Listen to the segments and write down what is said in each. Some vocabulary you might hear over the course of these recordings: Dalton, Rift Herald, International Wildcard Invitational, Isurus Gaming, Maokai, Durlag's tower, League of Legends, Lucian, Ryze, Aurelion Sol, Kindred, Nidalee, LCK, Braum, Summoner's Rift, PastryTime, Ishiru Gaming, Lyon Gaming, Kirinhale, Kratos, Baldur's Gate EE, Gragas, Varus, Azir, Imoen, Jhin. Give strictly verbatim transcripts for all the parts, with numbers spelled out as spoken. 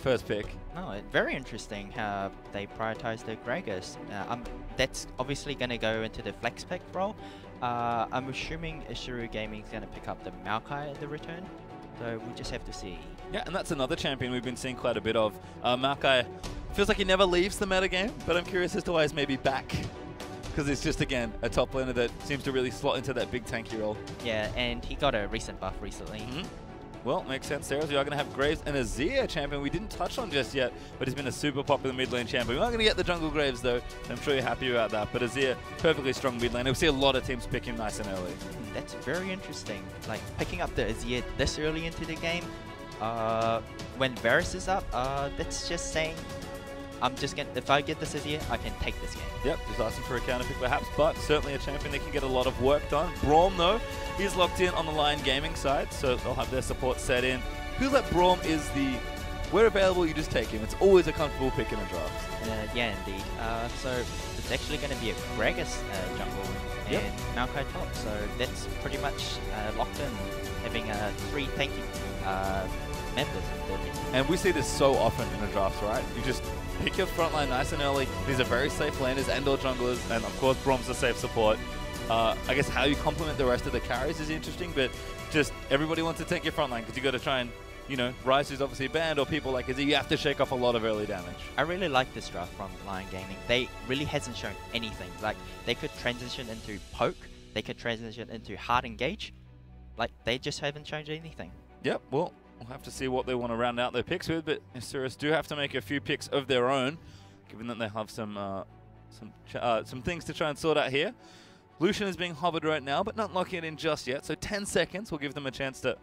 first pick. No, it, very interesting how they prioritise their Gragas. Uh, I'm, that's obviously going to go into the flex pick role. Uh, I'm assuming Ishiru Gaming is going to pick up the Maokai at the return. So we'll just have to see. Yeah, and that's another champion we've been seeing quite a bit of. Uh, Maokai feels like he never leaves the metagame, but I'm curious as to why he's maybe back. Because it's just, again, a top laner that seems to really slot into that big tanky role. Yeah, and he got a recent buff recently. Mm-hmm. Well, makes sense there, as we are going to have Graves and Azir champion we didn't touch on just yet, but he's been a super popular mid lane champion. We're not going to get the jungle Graves though, and I'm sure you're happy about that, but Azir, perfectly strong mid lane. We'll see a lot of teams pick him nice and early. That's very interesting, like picking up the Azir this early into the game, uh, when Varus is up, uh, that's just saying, I'm just gonna, if I get this Azir, I can take this game. Yep, just asking for a counter pick perhaps, but certainly a champion that can get a lot of work done. Braum though, is locked in on the Lyon Gaming side, so they'll have their support set in. Feels like Braum is the, where available you just take him. It's always a comfortable pick in a draft. Uh, yeah, indeed. Uh, so it's actually going to be a Gragas uh, jungle and yep. Maokai top, so that's pretty much uh, locked in, having uh, three tanky uh, members. And we see this so often in a draft, right? You just pick your frontline nice and early. These are very safe laners and or junglers, and of course Braum's a safe support. Uh, I guess how you complement the rest of the carries is interesting, but just everybody wants to take your frontline because you got to try and, you know, Ryze is obviously banned, or people like Izzy, you have to shake off a lot of early damage. I really like this draft from Lyon Gaming. They really hasn't shown anything. Like, they could transition into poke, they could transition into hard engage. Like, they just haven't changed anything. Yep, well, we'll have to see what they want to round out their picks with, but Isurus do have to make a few picks of their own, given that they have some uh, some ch uh, some things to try and sort out here. Lucian is being hovered right now, but not locking it in just yet, so ten seconds will give them a chance to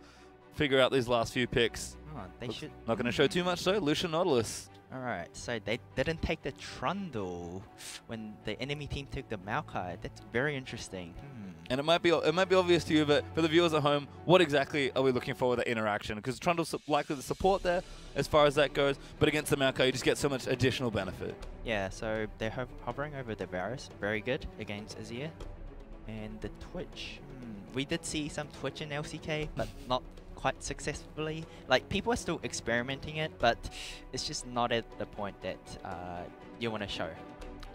figure out these last few picks. Oh, they should not going to show too much, though. Lucian Nautilus. All right, so they didn't take the Trundle when the enemy team took the Maokai. That's very interesting. Hmm. And it might be it might be obvious to you, but for the viewers at home, what exactly are we looking for with that interaction? Because Trundle's likely the support there, as far as that goes, but against the Maokai, you just get so much additional benefit. Yeah, so they're ho hovering over the Varus. Very good against Azir. And the Twitch. Hmm. We did see some Twitch in L C K, but not quite successfully. Like, people are still experimenting it, but it's just not at the point that uh, you want to show.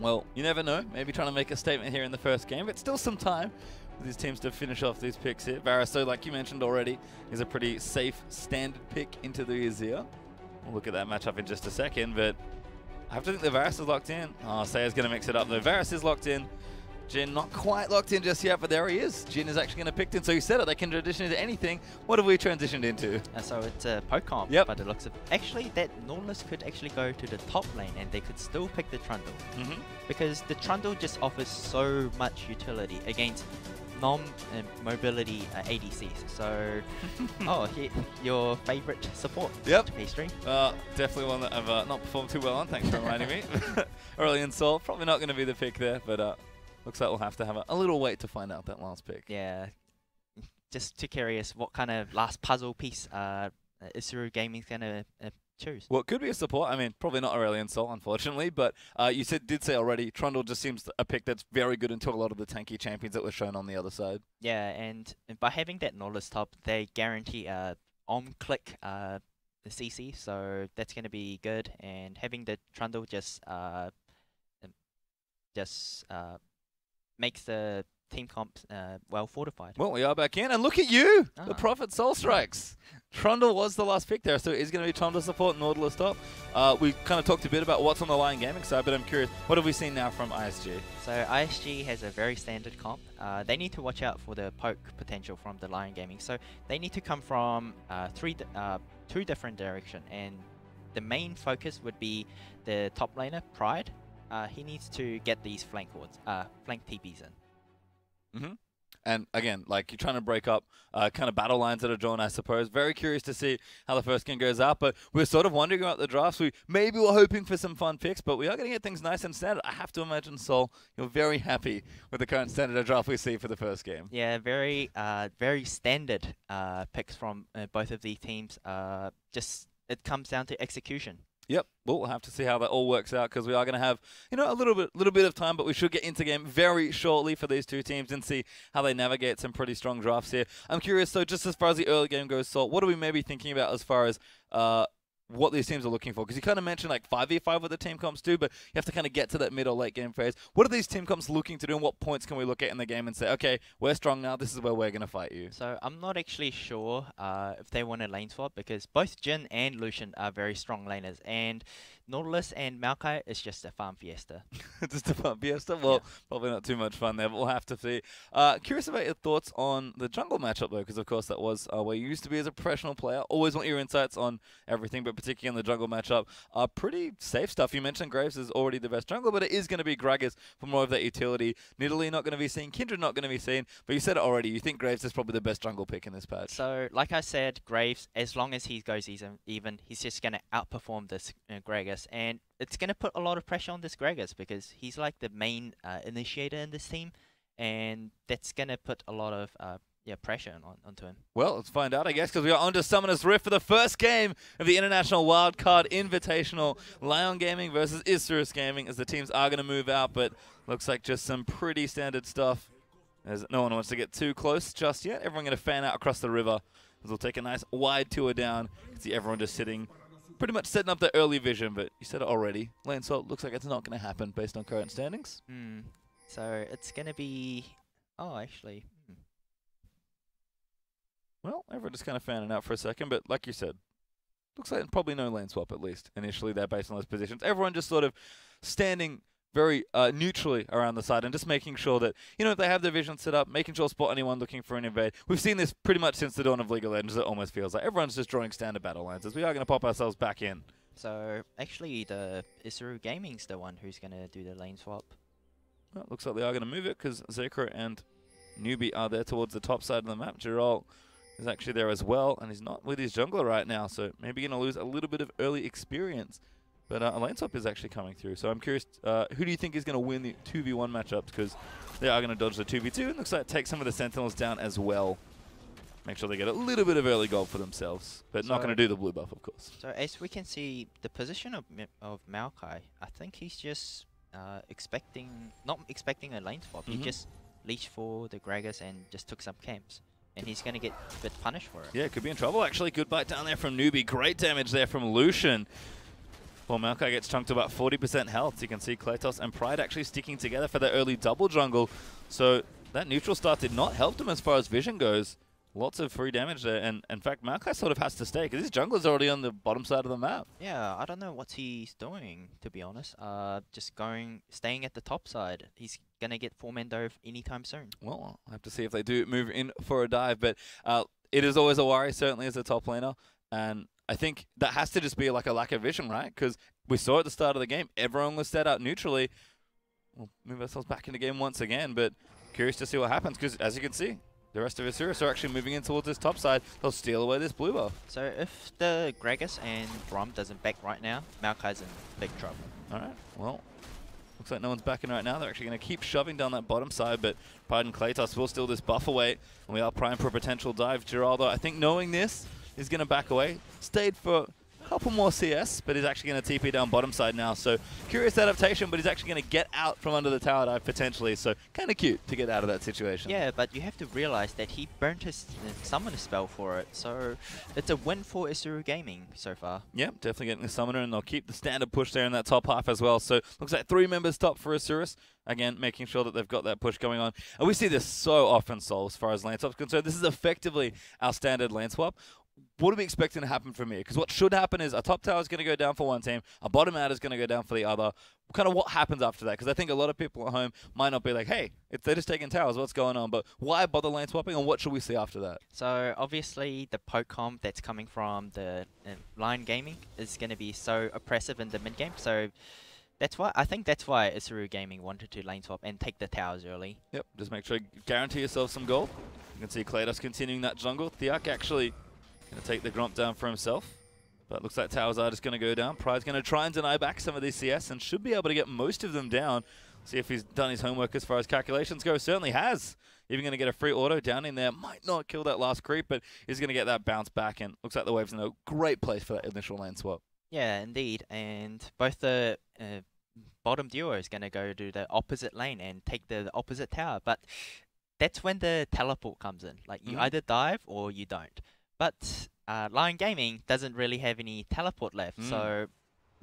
Well, you never know. Maybe trying to make a statement here in the first game, but still some time for these teams to finish off these picks here. Varus, like you mentioned already, is a pretty safe standard pick into the Azir. We'll look at that matchup in just a second, but I have to think the Varus is locked in. Oh, Saya's going to mix it up. The Varus is locked in. Jin not quite locked in just yet, but there he is. Jin is actually going to pick in, so you said it, they can transition into anything. What have we transitioned into? Uh, so it's a uh, poke comp, yep. But it looks... Actually, that Nautilus could actually go to the top lane and they could still pick the Trundle. Mm-hmm. Because the Trundle just offers so much utility against non-mobility uh, A D Cs. So, oh, he, your favourite support, yep. Pastry. Uh, definitely one that I've uh, not performed too well on, thanks for reminding me. Aurelion Sol, probably not going to be the pick there, but... Uh, looks like we'll have to have a, a little wait to find out that last pick. Yeah. Just too curious what kind of last puzzle piece uh, Isuru Gaming's going to uh, choose. Well, it could be a support. I mean, probably not Aurelion Sol, unfortunately. But uh, you said, did say already, Trundle just seems a pick that's very good until a lot of the tanky champions that were shown on the other side. Yeah, and by having that Nautilus top, they guarantee uh, on-click uh, the C C. So that's going to be good. And having the Trundle just... Uh, just uh, makes the team comp uh, well fortified. Well, we are back in, and look at you! Ah. The Prophet Soul Strikes! Trundle was the last pick there, so it is going to be Trundle support, Nautilus top. Uh, we kind of talked a bit about what's on the Lyon Gaming side, but I'm curious, what have we seen now from I S G? So I S G has a very standard comp. Uh, they need to watch out for the poke potential from the Lyon Gaming, so they need to come from uh, three, di uh, two different directions, and the main focus would be the top laner, Pride. Uh, he needs to get these flank wards, uh, flank T Bs in. Mm-hmm. And again, like, you're trying to break up uh, kind of battle lines that are drawn, I suppose. Very curious to see how the first game goes out, but we're sort of wondering about the drafts. We maybe were hoping for some fun picks, but we are going to get things nice and standard. I have to imagine, Sol, you're very happy with the current standard of draft we see for the first game. Yeah, very, uh, very standard uh, picks from uh, both of these teams. Uh, just it comes down to execution. Yep, well, we'll have to see how that all works out, because we are going to have, you know, a little bit little bit of time, but we should get into game very shortly for these two teams and see how they navigate some pretty strong drafts here. I'm curious, though, just as far as the early game goes, Salt, what are we maybe thinking about as far as uh, what these teams are looking for? Because you kind of mentioned like five v five what the team comps do, but you have to kind of get to that mid or late game phase. What are these team comps looking to do, and what points can we look at in the game and say, okay, we're strong now, this is where we're going to fight you? So I'm not actually sure uh, if they want a lane swap, because both Jhin and Lucian are very strong laners, and Nautilus and Maokai is just a farm fiesta. Just a farm fiesta? Well, yeah. Probably not too much fun there, but we'll have to see. Uh, curious about your thoughts on the jungle matchup, though, because, of course, that was uh, where you used to be as a professional player. Always want your insights on everything, but particularly on the jungle matchup. Uh, pretty safe stuff. You mentioned Graves is already the best jungler, but it is going to be Gragas for more of that utility. Nidalee not going to be seen. Kindred not going to be seen. But you said it already. You think Graves is probably the best jungle pick in this patch. So, like I said, Graves, as long as he goes even, he's just going to outperform this uh, Gragas. And it's going to put a lot of pressure on this Gragas, because he's like the main uh, initiator in this team, and that's going to put a lot of uh, yeah pressure on, onto him. Well, let's find out, I guess, because we are onto Summoner's Rift for the first game of the International Wildcard Invitational. Lyon Gaming versus Isurus Gaming, as the teams are going to move out, but looks like just some pretty standard stuff. As no one wants to get too close just yet. Everyone going to fan out across the river, as we'll take a nice wide tour down. You can see everyone just sitting, pretty much setting up the early vision, but you said it already. Lane swap looks like it's not going to happen based on current standings. Mm. So it's going to be... Oh, actually. Mm. Well, everyone just kind of fanning out for a second, but like you said, looks like probably no lane swap, at least initially there, based on those positions. Everyone just sort of standing very uh, neutrally around the side and just making sure that, you know, if they have their vision set up, making sure spot anyone looking for an invade. We've seen this pretty much since the dawn of League of Legends. It almost feels like everyone's just drawing standard battle lines, as we are going to pop ourselves back in. So, actually, the Ishiru Gaming's the one who's going to do the lane swap. Well, looks like they are going to move it, because Zekro and Newbie are there towards the top side of the map. Geralt is actually there as well, and he's not with his jungler right now, so maybe going to lose a little bit of early experience. But uh, a lane swap is actually coming through, so I'm curious, uh, who do you think is going to win the two v one matchups? Because they are going to dodge the two v two, and looks like take some of the Sentinels down as well. Make sure they get a little bit of early gold for themselves, but so not going to do the blue buff, of course. So as we can see, the position of, of Maokai, I think he's just uh, expecting, not expecting a lane swap. Mm-hmm. He just leached for the Gragas and just took some camps. And he's going to get a bit punished for it. Yeah, could be in trouble, actually. Good bite down there from Newbie. Great damage there from Lucian. Well, Maokai gets chunked to about forty percent health. You can see Kratos and Pride actually sticking together for the early double jungle. So that neutral start did not help them as far as vision goes. Lots of free damage there. And in fact, Maokai sort of has to stay, because his jungler's already on the bottom side of the map. Yeah, I don't know what he's doing, to be honest. Uh, just going, staying at the top side. He's going to get four-man dove anytime soon. Well, I'll have to see if they do move in for a dive. But uh, it is always a worry, certainly, as a top laner. And I think that has to just be like a lack of vision, right? Because we saw at the start of the game, everyone was set out neutrally. We'll move ourselves back into game once again, but curious to see what happens, because as you can see, the rest of Isurus are actually moving in towards this top side. They'll steal away this blue buff. So if the Gragas and Braum doesn't back right now, Maokai's in big trouble. All right, well, looks like no one's backing right now. They're actually going to keep shoving down that bottom side, but Pride and Kratos will steal this buff away, and we are primed for a potential dive. Geraldo, I think knowing this, is going to back away. Stayed for a couple more C S, but he's actually going to T P down bottom side now. So, curious adaptation, but he's actually going to get out from under the tower dive potentially. So, kind of cute to get out of that situation. Yeah, but you have to realize that he burnt his summoner spell for it. So, it's a win for Ishiru Gaming so far. Yeah, definitely getting the summoner, and they'll keep the standard push there in that top half as well. So, looks like three members top for Isurus. Again, making sure that they've got that push going on. And we see this so often, Sol, as far as lane swap's concerned. This is effectively our standard lane swap. What are we expecting to happen from here? Because what should happen is a top tower is going to go down for one team, a bottom out is going to go down for the other. Kind of what happens after that? Because I think a lot of people at home might not be like, hey, if they're just taking towers, what's going on? But why bother lane swapping, and what should we see after that? So obviously the poke comp that's coming from the uh, Lyon Gaming is going to be so oppressive in the mid game. So that's why I think that's why Ishiru Gaming wanted to lane swap and take the towers early. Yep, just make sure you guarantee yourself some gold. You can see Kratos continuing that jungle. Theok actually going to take the Gromp down for himself, but looks like towers are just going to go down. Pride's going to try and deny back some of these C S, and should be able to get most of them down. See if he's done his homework as far as calculations go. Certainly has. Even going to get a free auto down in there. Might not kill that last creep, but he's going to get that bounce back, and looks like the wave's in a great place for that initial lane swap. Yeah, indeed. And both the uh, bottom duo is going to go to the opposite lane and take the, the opposite tower, but that's when the teleport comes in. Like, you mm-hmm. either dive or you don't. But uh, Lyon Gaming doesn't really have any teleport left, mm. so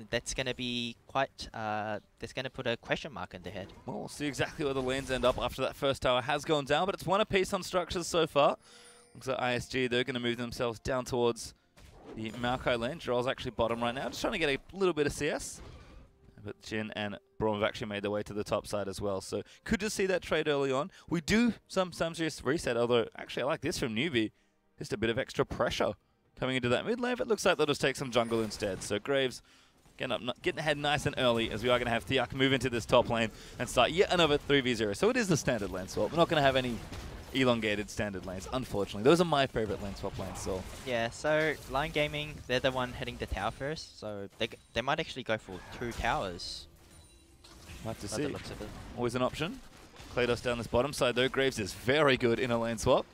that's going to be quite, uh, that's going to put a question mark in their head. Well, we'll see exactly where the lanes end up after that first tower has gone down, but it's one apiece on structures so far. Looks like I S G, they're going to move themselves down towards the Maokai lane. Droll's actually bottom right now, just trying to get a little bit of C S. But Jhin and Braum have actually made their way to the top side as well, so could just see that trade early on. We do sometimes just reset, although actually I like this from Newbie. Just a bit of extra pressure coming into that mid lane, but it looks like they'll just take some jungle instead. So Graves getting up, getting ahead nice and early, as we are going to have Theok move into this top lane and start yet another three v zero. So it is the standard lane swap. We're not going to have any elongated standard lanes, unfortunately. Those are my favorite lane swap lanes, so. Yeah, so Lyon Gaming, they're the one hitting the tower first, so they, they might actually go for two towers. Might have to see. Looks of it. Always an option. Kratos down this bottom side though. Graves is very good in a lane swap,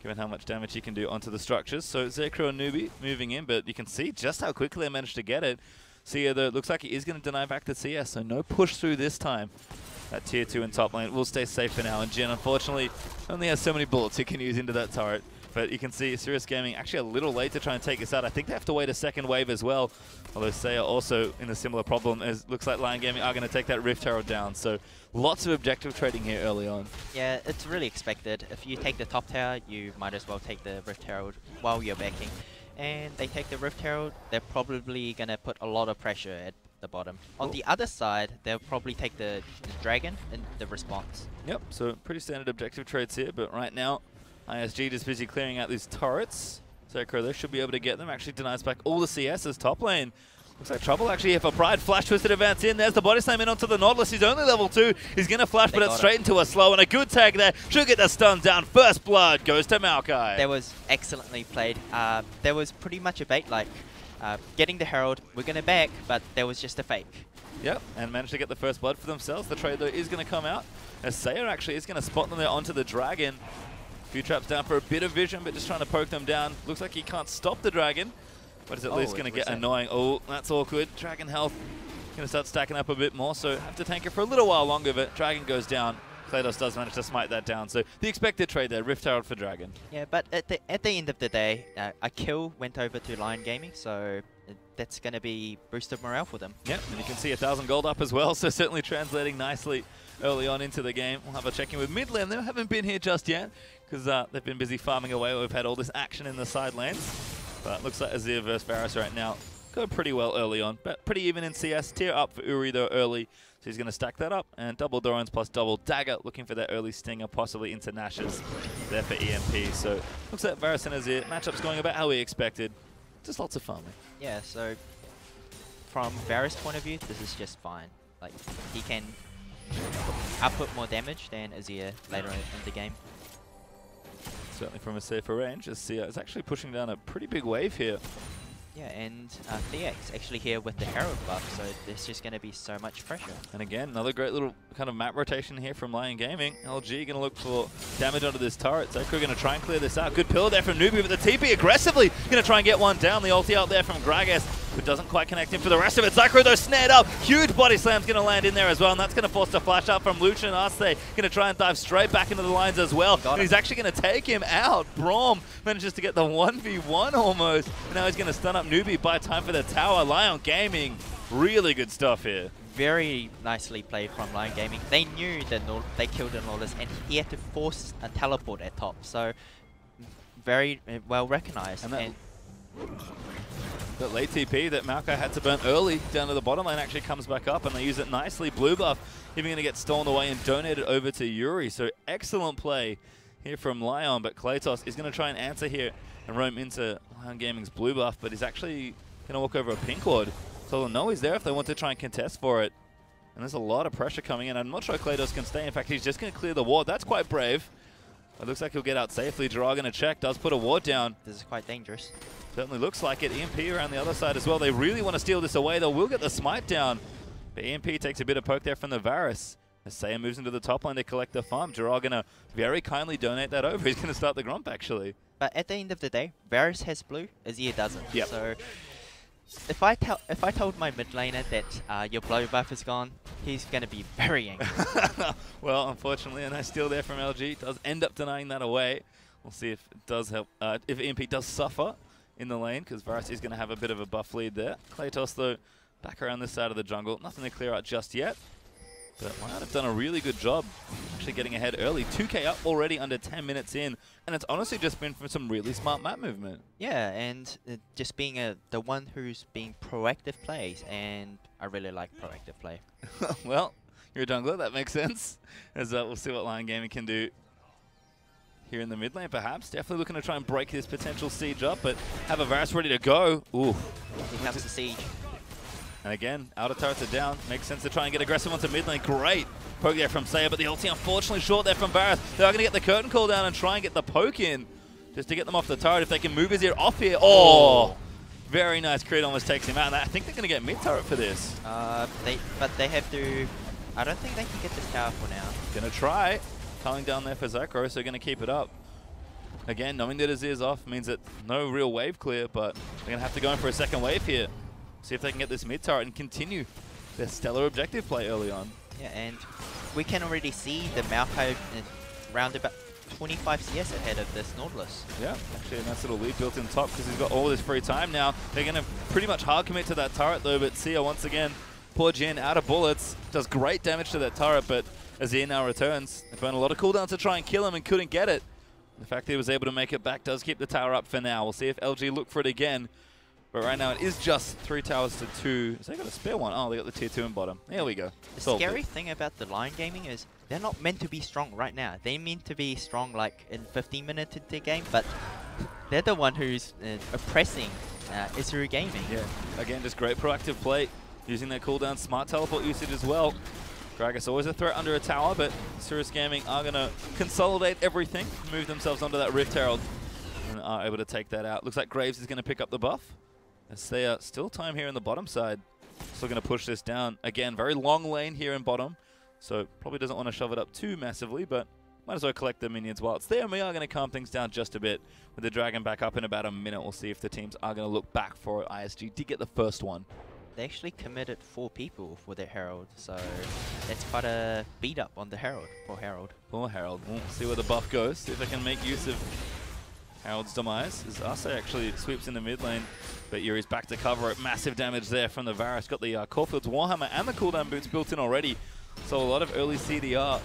given how much damage he can do onto the structures. So Zekro and Newbie moving in, but you can see just how quickly they managed to get it. Sia though, it looks like he is going to deny back the C S, so no push through this time. That tier two in top lane will stay safe for now, and Jhin unfortunately only has so many bullets he can use into that turret. But you can see Isurus Gaming actually a little late to try and take this out. I think they have to wait a second wave as well, although Saya also in a similar problem, as looks like Lyon Gaming are going to take that Rift Herald down. So lots of objective trading here early on. Yeah, it's really expected. If you take the top tower, you might as well take the Rift Herald while you're backing. And they take the Rift Herald, they're probably going to put a lot of pressure at the bottom. On cool. the other side, they'll probably take the, the dragon and the response. Yep, so pretty standard objective trades here, but right now, I S G just busy clearing out these turrets. Zekro, they should be able to get them. Actually denies back all the C S's top lane. Looks like trouble actually here for Pride. Flash Twisted advance in. There's the body slam in onto the Nautilus. He's only level two. He's going to flash, they but it's straight it. into a slow, and a good tag there. Should get the stun down. First blood goes to Maokai. That was excellently played. Uh, there was pretty much a bait, like uh, getting the Herald. We're going to back, but there was just a fake. Yep, and managed to get the first blood for themselves. The trade though is going to come out. As Sayer actually is going to spot them there onto the Dragon. A few traps down for a bit of vision, but just trying to poke them down. Looks like he can't stop the Dragon, but it's at oh, least going to get annoying. Oh, that's awkward. Dragon health going to start stacking up a bit more, so have to tank it for a little while longer, but Dragon goes down. Kratos does manage to smite that down, so the expected trade there, Rift Herald for Dragon. Yeah, but at the, at the end of the day, uh, a kill went over to Lyon Gaming, so that's going to be boost of morale for them. Yep, and you can see a thousand gold up as well, so certainly translating nicely early on into the game. We'll have a check-in with mid lane. They haven't been here just yet, because uh, they've been busy farming away. We've had all this action in the side lanes. But looks like Azir versus Varus right now. Going pretty well early on, but pretty even in C S. Tier up for Uri though early, so he's going to stack that up. And double Doran's plus double Dagger, looking for that early Stinger, possibly into Nash's there for E M P. So looks like Varus and Azir, matchup's going about how we expected. Just lots of farming. Yeah, so from Varus' point of view, this is just fine. Like, he can output more damage than Azir later on in the game. Certainly from a safer range, as Sia is actually pushing down a pretty big wave here. Yeah, and uh, Theak's actually here with the Herald buff, so there's just going to be so much pressure. And again, another great little kind of map rotation here from Lyon Gaming. L G going to look for damage onto this turret. Zekro going to try and clear this out. Good pillar there from Newbie, but the T P aggressively going to try and get one down. The ulti out there from Gragas, who doesn't quite connect him for the rest of it. Zekro though snared up. Huge body slam's going to land in there as well, and that's going to force a flash out from Lucian. Arce going to try and dive straight back into the lines as well. And he's actually going to take him out. Braum manages to get the one v one almost. And now he's going to stun up Newbie by time for the tower. Lyon Gaming, really good stuff here. Very nicely played from Lyon Gaming. They knew that they killed the Nautilus, and he had to force a teleport at top. So very well recognized. And and But late T P that Maokai had to burn early down to the bottom lane actually comes back up, and they use it nicely. Blue buff even going to get stolen away and donated over to Uri. So excellent play here from Lyon, but Kratos is going to try and answer here and roam into Lyon Gaming's blue buff, but he's actually going to walk over a pink ward. So they'll know he's there if they want to try and contest for it. And there's a lot of pressure coming in. I'm not sure Kratos can stay. In fact, he's just going to clear the ward. That's quite brave. It looks like he'll get out safely. Jiraiya going to check. Does put a ward down. This is quite dangerous. Certainly looks like it. E M P around the other side as well. They really want to steal this away. They will get the smite down. But E M P takes a bit of poke there from the Varus. As Saya moves into the top lane to collect the farm. Jiraiya going to very kindly donate that over. He's going to start the Grump, actually. But at the end of the day, Varus has blue, Azir doesn't. Yep. So if I, tell, if I told my mid laner that uh, your blow buff is gone, he's going to be very angry. Well, unfortunately, a nice steal there from L G. Does end up denying that away. We'll see if it does help. Uh, if E M P does suffer. in the lane, because Varus is going to have a bit of a buff lead there. Kratos, though, back around this side of the jungle. Nothing to clear out just yet. But Lyon have done a really good job actually getting ahead early. two K up already under ten minutes in, and it's honestly just been from some really smart map movement. Yeah, and uh, just being a, the one who's being proactive plays, and I really like proactive play. Well, you're a jungler, that makes sense. As uh, we'll see what Lyon Gaming can do here in the mid lane, perhaps. Definitely looking to try and break this potential siege up, but have a Varus ready to go. Ooh. Here comes the siege. And again, outer turrets are down. Makes sense to try and get aggressive onto mid lane. Great poke there from Saya, but the ulti unfortunately short there from Varus. They are going to get the curtain call down and try and get the poke in just to get them off the turret. If they can move Azir off here. Oh, very nice crit. Almost takes him out. And I think they're going to get mid turret for this. Uh, they, But they have to... I don't think they can get this tower for now. Going to try. Culling down there for Zakro, so going to keep it up. Again, knowing that Azir's off means that no real wave clear, but they're going to have to go in for a second wave here. See if they can get this mid turret and continue their stellar objective play early on. Yeah, and we can already see the Maokai round about twenty-five C S ahead of this Nautilus. Yeah, actually a nice little lead built in top because he's got all this free time now. They're going to pretty much hard commit to that turret though, but Sia once again, poor Jin out of bullets, does great damage to that turret, but Azir now returns. They found a lot of cooldown to try and kill him and couldn't get it. The fact that he was able to make it back does keep the tower up for now. We'll see if L G look for it again. But right now it is just three towers to two. Has they got a spare one? Oh, they got the tier two in bottom. There we go. The Solved scary it. thing about the Lyon Gaming is they're not meant to be strong right now. They're meant to be strong like in fifteen minutes into the game, but they're the one who's uh, oppressing uh, Ishiru Gaming. Yeah, again, just great proactive play, using their cooldown, smart teleport usage as well. Gragas always a threat under a tower, but Isurus Gaming are going to consolidate everything, move themselves onto that Rift Herald, and are able to take that out. Looks like Graves is going to pick up the buff. As they are still time here in the bottom side. Still going to push this down. Again, very long lane here in bottom. So probably doesn't want to shove it up too massively, but might as well collect the minions while it's there. And we are going to calm things down just a bit with the dragon back up in about a minute. We'll see if the teams are going to look back for it. I S G did get the first one. They actually committed four people for their Herald, so that's quite a beat up on the Herald. Poor Herald. Poor Herald. We'll see where the buff goes. See if they can make use of Herald's demise. As Ase actually sweeps in the mid lane, but Yuri's back to cover it. Massive damage there from the Varus. Got the uh, Caulfield's Warhammer and the cooldown boots built in already. So a lot of early C D R.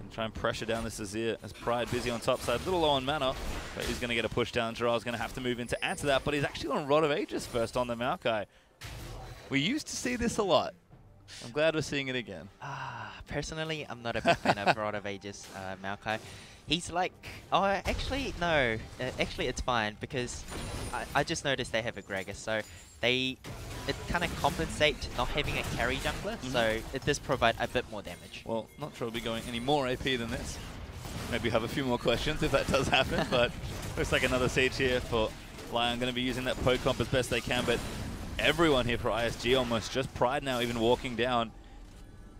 And try and pressure down this Azir as Pride busy on top side. A little low on mana, but he's going to get a push down. Jiraiya's going to have to move in to answer that, but he's actually on Rod of Ages first on the Maokai. We used to see this a lot. I'm glad we're seeing it again. Ah, personally, I'm not a big fan of Rod of Ages, uh, Maokai. He's like, oh, actually, no. Uh, actually, it's fine, because I, I just noticed they have a Gragas, so they it kind of compensates not having a carry jungler, mm-hmm. so it does provide a bit more damage. Well, not sure we'll be going any more A P than this. Maybe have a few more questions if that does happen, but looks like another siege here for Lyon. Going to be using that poke comp as best they can, but everyone here for I S G almost, just Pride now even walking down.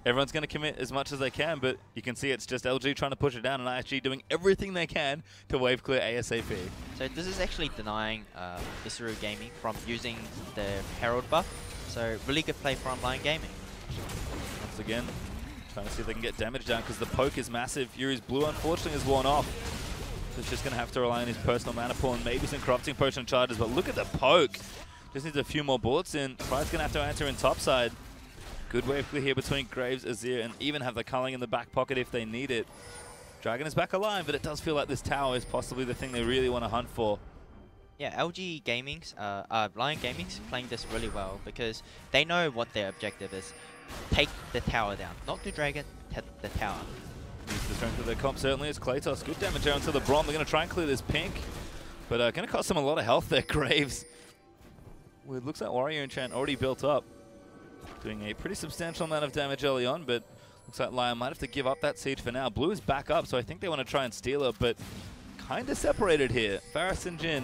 Everyone's going to commit as much as they can, but you can see it's just L G trying to push it down and I S G doing everything they can to wave clear ASAP. So this is actually denying uh, Ishiru Gaming from using the Herald buff, so really good play from Lyon Gaming. Once again, trying to see if they can get damage down because the poke is massive. Yuri's blue unfortunately is worn off, so he's just going to have to rely on his personal mana pool and maybe some corrupting potion charges, but look at the poke! Just needs a few more bullets in. Pride's going to have to answer in topside. Good wave clear here between Graves, Azir, and even have the culling in the back pocket if they need it. Dragon is back alive, but it does feel like this tower is possibly the thing they really want to hunt for. Yeah, L G Gaming's, uh, uh, Lyon Gaming's playing this really well because they know what their objective is. Take the tower down. Not the dragon, the tower. Use the strength of their comp certainly is Kratos. Good damage there onto the Braum. They're going to try and clear this pink, but uh, going to cost them a lot of health there, Graves. Well, it looks like Warrior Enchant already built up. Doing a pretty substantial amount of damage early on, but looks like Lyon might have to give up that siege for now. Blue is back up, so I think they want to try and steal it, but kind of separated here. Varus and Jin.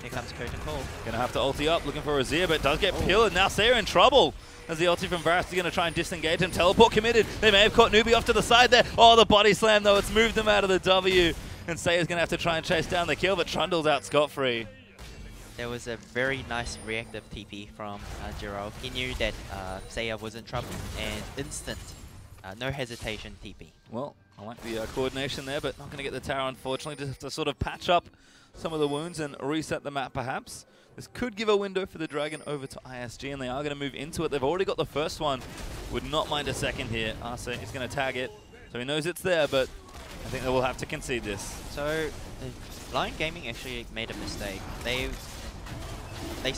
Here comes Curtain Call. Going to have to ulti up, looking for Azir, but does get oh. peeled. Now Sayre in trouble as the ulti from Varus is going to try and disengage him. Teleport committed. They may have caught Nubi off to the side there. Oh, the body slam, though. It's moved them out of the W, and Sayre's going to have to try and chase down the kill, but Trundle's out scot-free. There was a very nice reactive T P from uh, Jiraiya. He knew that uh, Saya was in trouble and instant, uh, no hesitation T P. Well, I like the uh, coordination there, but not going to get the tower unfortunately. Just have to sort of patch up some of the wounds and reset the map perhaps. This could give a window for the Dragon over to I S G, and they are going to move into it. They've already got the first one. Would not mind a second here. Arce is going to tag it, so he knows it's there, but I think they will have to concede this. So Lyon Gaming actually made a mistake. They they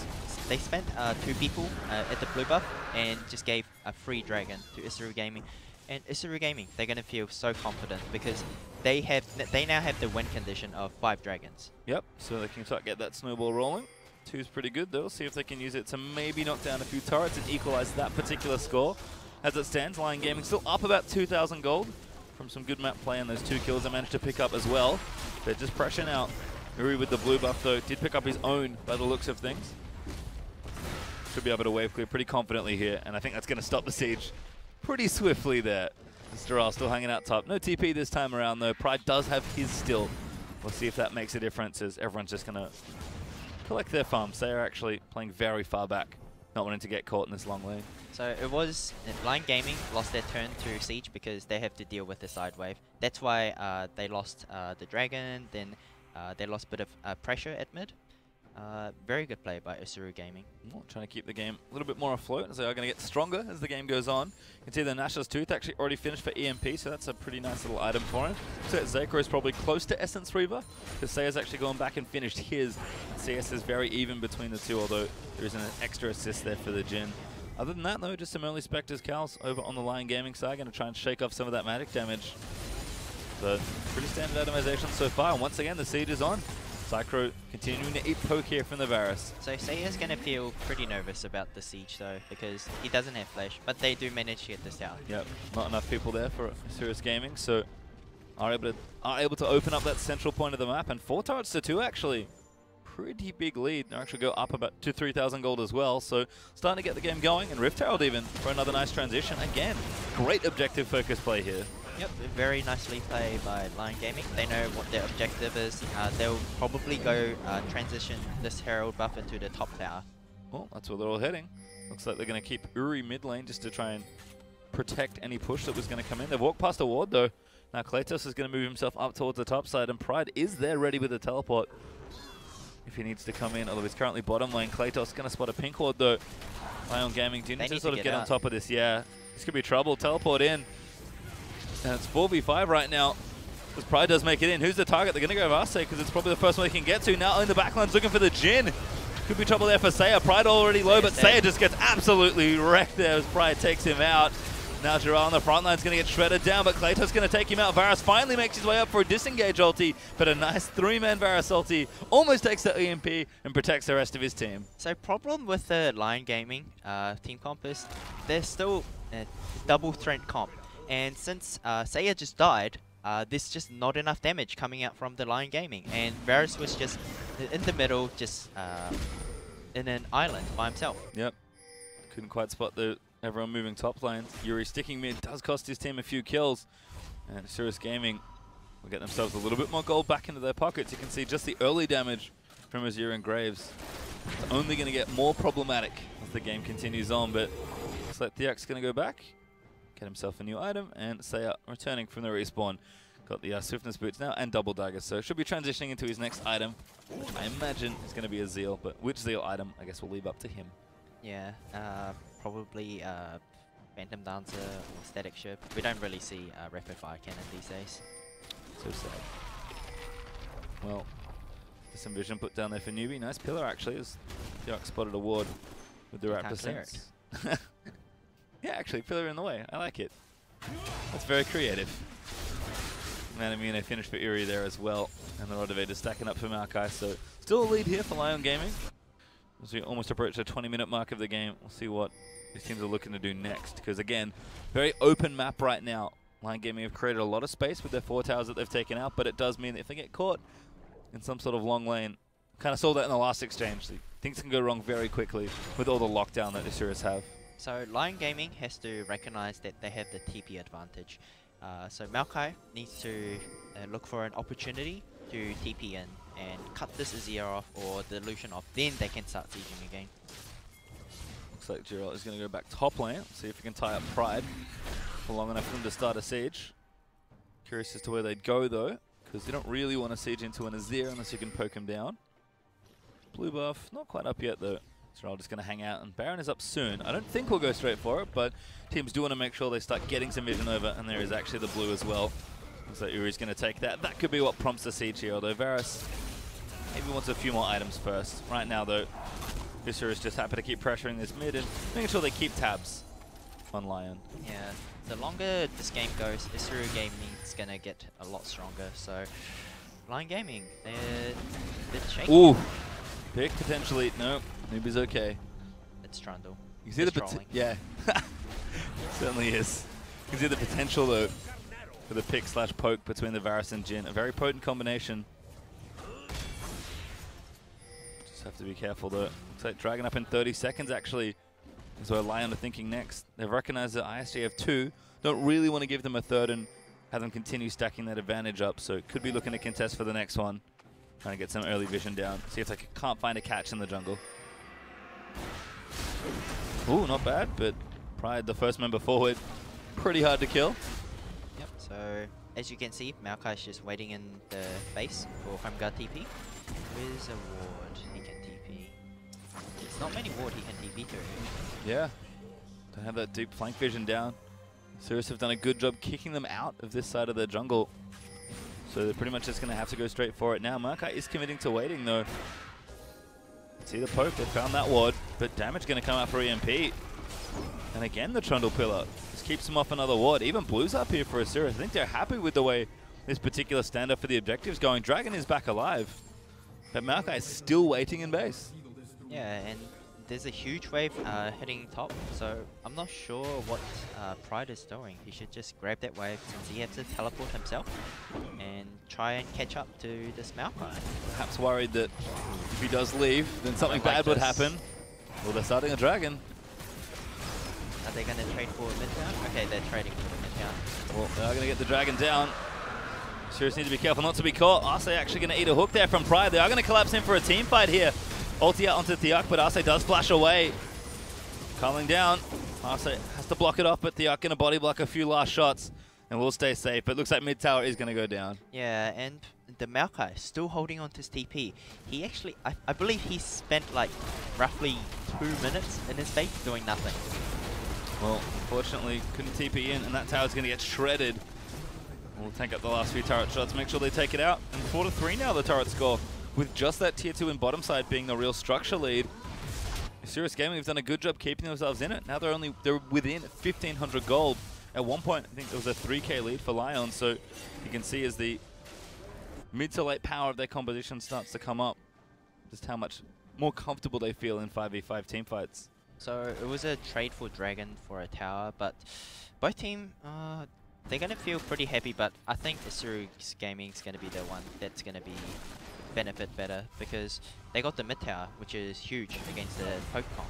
they spent uh, two people uh, at the blue buff and just gave a free Dragon to Isurus Gaming. And Isurus Gaming, they're going to feel so confident because they have they now have the win condition of five Dragons. Yep. So they can start to get that snowball rolling. Two's pretty good though. See if they can use it to maybe knock down a few turrets and equalize that particular score. As it stands, Lyon Gaming still up about two thousand gold from some good map play and those two kills they managed to pick up as well. They're just pressing out. Uri with the blue buff though did pick up his own by the looks of things. Should be able to wave clear pretty confidently here, and I think that's going to stop the siege pretty swiftly there. Steral still hanging out top. No T P this time around though. Pride does have his still. We'll see if that makes a difference as everyone's just going to collect their farms. They are actually playing very far back, not wanting to get caught in this long lane. So it was Lyon Gaming lost their turn to Siege because they have to deal with the side wave. That's why uh, they lost uh, the Dragon, then uh, they lost a bit of uh, pressure at mid. Uh, very good play by Isurus Gaming. Oh, trying to keep the game a little bit more afloat as they are going to get stronger as the game goes on. You can see the Nashor's Tooth actually already finished for E M P, so that's a pretty nice little item for him. So Zekro is probably close to Essence Reaver. Kaseya's actually gone back and finished his. C S is very even between the two, although there is an extra assist there for the Jhin. Other than that though, just some early Spectres Cows over on the Lyon Gaming side, going to try and shake off some of that magic damage. So pretty standard itemization so far, and once again the siege is on. Psychro continuing to eat poke here from the Varus. So Seiya's going to feel pretty nervous about the siege though, because he doesn't have flash, but they do manage to get this down. Yep, not enough people there for Isurus Gaming, so are able, to, are able to open up that central point of the map, and four turrets to two actually. Pretty big lead. They'll actually go up about two, three thousand gold as well, so starting to get the game going, and Rift Herald even for another nice transition. Again, great objective focus play here. Yep, very nicely played by Lyon Gaming. They know what their objective is. Uh, they'll probably go uh, transition this Herald buff into the top tower. Well, that's where they're all heading. Looks like they're going to keep Uri mid lane just to try and protect any push that was going to come in. They've walked past a ward though. Now Kratos is going to move himself up towards the top side, and Pride is there ready with the teleport if he needs to come in. Although he's currently bottom lane. Kratos going to spot a pink ward though. Lyon Gaming do need to sort of get on top of this. Yeah, this could be trouble. Teleport in. And it's four v five right now, because Pride does make it in. Who's the target? They're going to go with Arce, because it's probably the first one they can get to. Now in the backline's looking for the Jhin. Could be trouble there for Seiya. Pride already low, but Seiya just gets absolutely wrecked there as Pride takes him out. Now Giral on the front line's going to get shredded down, but Kratos going to take him out. Varus finally makes his way up for a disengage ulti, but a nice three-man Varus ulti almost takes the E M P and protects the rest of his team. So problem with the Lyon Gaming uh, team comp is they're still a double threat comp. And since uh, Seiya just died, uh, there's just not enough damage coming out from the Lyon Gaming. And Varus was just in the middle, just uh, in an island by himself. Yep. Couldn't quite spot the everyone moving top lanes. Uri sticking mid does cost his team a few kills. And Isurus Gaming will get themselves a little bit more gold back into their pockets. You can see just the early damage from Azir and Graves. It's only going to get more problematic as the game continues on, but looks like Theak's going to go back. Get himself a new item, and Seiya returning from the respawn. Got the uh, Swiftness Boots now, and Double Dagger, so should be transitioning into his next item, which I imagine is going to be a Zeal, but which Zeal item, I guess we'll leave up to him. Yeah, uh, probably uh, Phantom Dancer or Static Ship. We don't really see uh, Rapid Fire Cannon these days. So sad. Well, some vision put down there for Newbie. Nice pillar, actually, as Theok spotted a ward with the Raptor Sense. Yeah, actually, pillar in the way. I like it. That's very creative. Manamune finished for Uri there as well. And the Rotovator stacking up for Maokai. So still a lead here for Lyon Gaming. As we almost approach the twenty minute mark of the game, we'll see what these teams are looking to do next. Because again, very open map right now. Lyon Gaming have created a lot of space with their four towers that they've taken out. But it does mean that if they get caught in some sort of long lane, kind of saw that in the last exchange. So things can go wrong very quickly with all the lockdown that Isurus have. So Lyon Gaming has to recognize that they have the T P advantage. Uh, so Maokai needs to uh, look for an opportunity to T P in and cut this Azir off or the Lucian off. Then they can start sieging again. Looks like Geralt is going to go back top lane. See if he can tie up Pride for long enough for them to start a siege. Curious as to where they'd go though. because you don't really want to siege into an Azir unless you can poke him down. Blue buff, not quite up yet though. Israel just going to hang out, and Baron is up soon. I don't think we'll go straight for it, but teams do want to make sure they start getting some vision over, and there is actually the blue as well. So Uri's going to take that. That could be what prompts the siege here, although Varus maybe wants a few more items first. Right now though, Ishiru is just happy to keep pressuring this mid and making sure they keep tabs on Lyon. Yeah, the longer this game goes, Ishiru Gaming is going to get a lot stronger, so Lyon Gaming, they're, they're shaking. Ooh, pick potentially, nope. Noobie's okay. It's Trundle. You see it's the yeah, certainly is. You can see the potential though for the pick slash poke between the Varus and Jhin. A very potent combination. Just have to be careful though. Looks like Dragon up in thirty seconds actually is where Lyon are thinking next. They've recognized that I S G have two. Don't really want to give them a third and have them continue stacking that advantage up. So could be looking to contest for the next one. Trying to get some early vision down. See if they can't find a catch in the jungle. Ooh, not bad, but Pride, the first member forward, pretty hard to kill. Yep, so as you can see, Maokai is just waiting in the base for Heimgard T P. Where's a ward he can T P? There's not many ward he can T P through. Yeah, don't have that deep flank vision down. Sirius have done a good job kicking them out of this side of the jungle. So they're pretty much just going to have to go straight for it now. Maokai is committing to waiting though. See the poke, they found that ward, but damage going to come out for E M P. And again, the Trundle Pillar just keeps him off another ward. Even Blue's up here for Isurus. I think they're happy with the way this particular stand-up for the objective's going. Dragon is back alive, but Maokai is still waiting in base. Yeah, and there's a huge wave uh, hitting top, so I'm not sure what uh, Pride is doing. He should just grab that wave since he has to teleport himself and try and catch up to this Maokai. Perhaps worried that if he does leave, then something like bad this. would happen. Well, they're starting a Dragon. Are they going to trade for midtown? Okay, they're trading for midtown. Well, they're going to get the Dragon down. Seriously, need to be careful not to be caught. Arce actually going to eat a hook there from Pride. They are going to collapse in for a team fight here. Ulti out onto Theok, but Arce does flash away. Calming down. Arce has to block it off, but Theok going to body block a few last shots and will stay safe. But looks like mid tower is going to go down. Yeah, and the Maokai still holding on to his T P. He actually, I, I believe he spent like roughly two minutes in his base doing nothing. Well, unfortunately, couldn't T P in, and that tower is going to get shredded. We'll tank up the last few turret shots, make sure they take it out. And four to three now, the turret score, with just that tier two and bottom side being the real structure lead. Isurus Gaming have done a good job keeping themselves in it. Now they're only they're within fifteen hundred gold. At one point, I think there was a three K lead for Lyon, so you can see as the mid to late power of their composition starts to come up, just how much more comfortable they feel in five v five team fights. So it was a trade for Dragon for a tower, but both team, uh, they're going to feel pretty happy, but I think Isurus Gaming is going to be the one that's going to be benefit better, because they got the mid tower, which is huge against the Pokemon.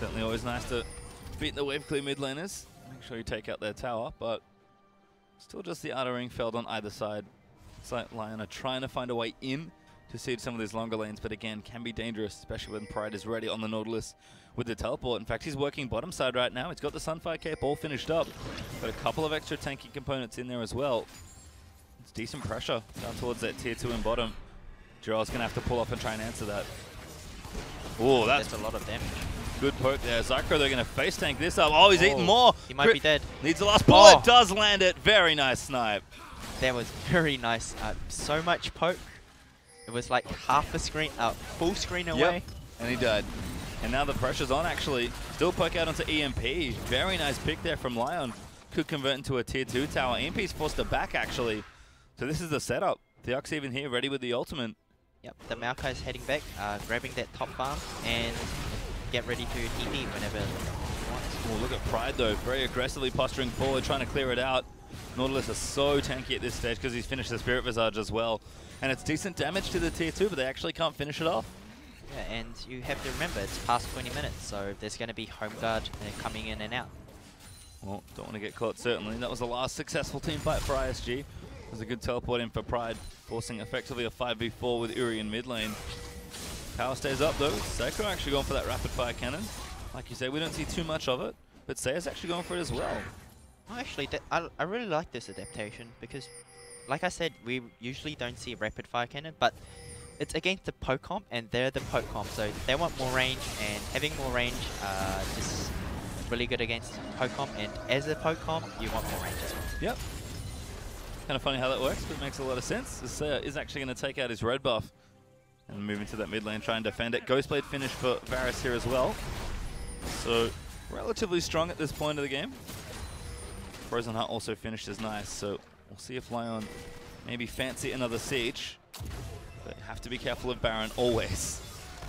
Certainly always nice to beat the wave clear mid laners, make sure you take out their tower, but still just the outer ring felled on either side. It's like Lyon are trying to find a way in to siege some of these longer lanes, but again, can be dangerous, especially when Pride is ready on the Nautilus with the teleport. In fact, he's working bottom side right now. He's got the Sunfire Cape all finished up, got a couple of extra tanky components in there as well. It's decent pressure down towards that tier two and bottom. Gerald's going to have to pull up and try and answer that. Oh, that's, that's a lot of damage. Good poke there. Zycro, they're going to face tank this up. Oh, he's oh, eating more. He might Cri be dead. Needs the last bullet. Oh. Does land it. Very nice snipe. That was very nice. Uh, so much poke. It was like half a screen, uh, full screen away. Yep. And he died. And now the pressure's on, actually. Still poke out onto E M P. Very nice pick there from Lyon. Could convert into a tier two tower. E M P's forced to back, actually. So this is the setup. Theok's even here, ready with the ultimate. Yep, the Maokai's heading back, uh, grabbing that top farm, and get ready to T P whenever they want. Oh, look at Pride though, very aggressively posturing forward, trying to clear it out. Nautilus are so tanky at this stage because he's finished the Spirit Visage as well. And it's decent damage to the tier two, but they actually can't finish it off. Yeah, and you have to remember, it's past twenty minutes, so there's going to be Home Guard uh, coming in and out. Well, don't want to get caught, certainly. That was the last successful team fight for I S G. There's a good teleport in for Pride, forcing effectively a five v four with Uri in mid lane. Power stays up though. Seiko actually going for that rapid fire cannon. Like you say, we don't see too much of it, but Seiya's actually going for it as well. Actually, I, I really like this adaptation because like I said, we usually don't see rapid fire cannon, but it's against the poke comp, and they're the poke comp, so they want more range, and having more range uh, is really good against poke comp, and as a poke comp, you want more range as well. Yep. Kind of funny how that works, but it makes a lot of sense. Isaiah is actually going to take out his red buff and move into that mid lane, try and defend it. Ghostblade finish for Varus here as well. So, relatively strong at this point of the game. Frozen Heart also finishes nice, so we'll see if Lyon maybe fancy another siege. But have to be careful of Baron always.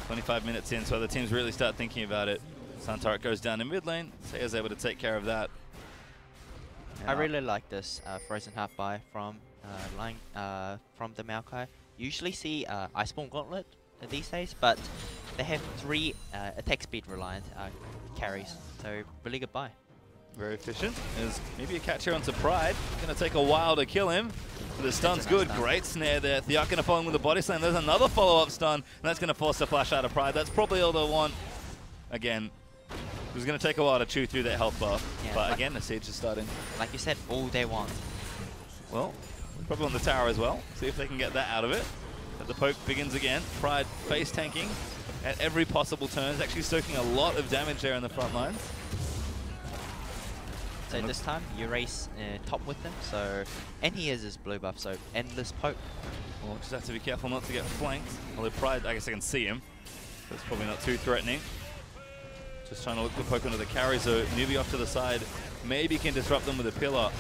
twenty-five minutes in, so the teams really start thinking about it. Sun Turret goes down in mid lane. Seiya's able to take care of that. And I really like this uh, Frozen Heart buy from uh, Lyon, uh, from the Maokai. Usually see uh, Iceborne Gauntlet these days, but they have three uh, attack speed reliant uh, carries, so really good buy. Very efficient. There's maybe a catch here on Surprise. Gonna take a while to kill him. The stun's nice good. Stun. Great snare there. Theokana following with a body slam. There's another follow-up stun, and that's gonna force the flash out of Pride. That's probably all they want. Again, it was gonna take a while to chew through that health buff, yeah, but like again, the siege is starting. Like you said, all they want. Well, probably on the tower as well. See if they can get that out of it. But the poke begins again. Pride face tanking at every possible turn. It's actually soaking a lot of damage there in the front lines. So this time, you race uh, top with him, so, and he is his blue buff, so endless poke. Well, just have to be careful not to get flanked. Although Pride, I guess I can see him, so it's probably not too threatening. Just trying to look to poke into the carry, so Nubi off to the side maybe can disrupt them with a pillar.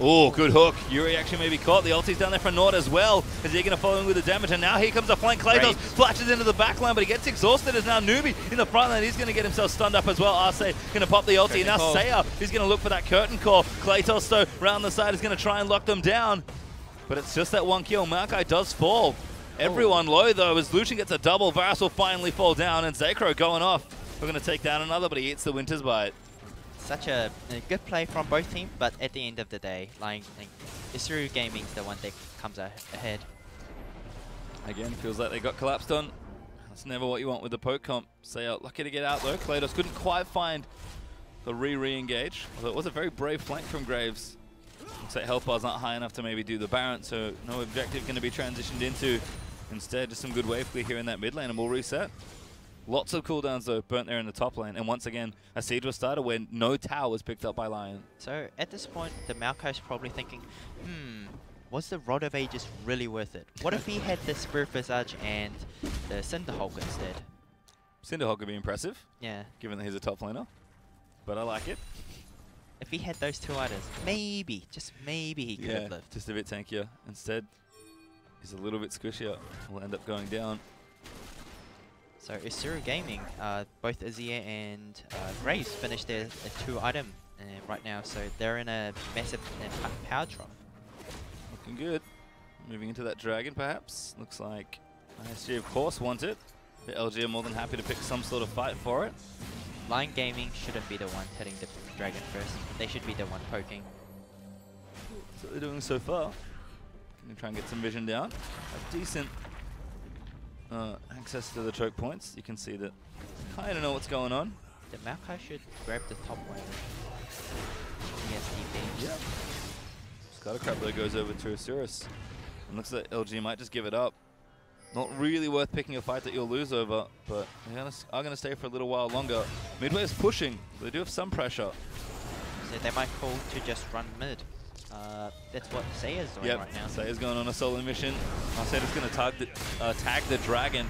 Oh, good hook. Yuri actually maybe caught. The ulti's down there for Nord as well. Is he going to follow him with the damage? And now here comes a flank. Kratos flashes into the back line, but he gets exhausted. Is now Nubi in the front line. He's going to get himself stunned up as well. Arce going to pop the ulti. Now Seiya is going to look for that curtain call. Kratos, though, round the side is going to try and lock them down. But it's just that one kill. Maokai does fall. Everyone low, though, as Lucian gets a double. Varus will finally fall down, and Zekro going off. We're going to take down another, but he eats the Winter's Bite. Such a, a good play from both teams, but at the end of the day, Lyon and Isurus Gaming is the one that comes out ahead. Again, feels like they got collapsed on. That's never what you want with the poke comp. Seiya lucky to get out though. Kratos couldn't quite find the re-re-engage. Although it was a very brave flank from Graves. Looks like health bar's not high enough to maybe do the Baron, so no objective going to be transitioned into. Instead, just some good wave clear here in that mid lane, and we'll reset. Lots of cooldowns though, burnt there in the top lane, and once again, a siege was started when no tower was picked up by Lyon. So at this point, the Maokai's probably thinking, hmm, was the Rod of Ages really worth it? What if he had the Spirit Visage and the Cinderhulk instead? Cinderhulk would be impressive, yeah, given that he's a top laner, but I like it. If he had those two items, maybe, just maybe he could yeah, have lived. Just a bit tankier. Instead, he's a little bit squishier. We'll end up going down. So Ishiru Gaming, uh, both Azir and uh, Graves finished their uh, two item uh, right now, so they're in a massive uh, power trough. Looking good. Moving into that dragon perhaps. Looks like I S G of course wants it. The L G are more than happy to pick some sort of fight for it. Lyon Gaming shouldn't be the one hitting the dragon first. They should be the one poking. That's what they're doing so far. Gonna try and get some vision down. A decent Uh, access to the choke points. You can see that I don't know what's going on. The Maokai should grab the top one. Yes, he yep. Scartercrab though goes over to Isurus. And looks like L G might just give it up. Not really worth picking a fight that you'll lose over, but they are going to stay for a little while longer. Midway's pushing. They do have some pressure. So they might call to just run mid. Uh, that's what Seiya's doing yep. right now. Seiya's going on a solo mission. Arceda's going to tag the, uh, tag the dragon.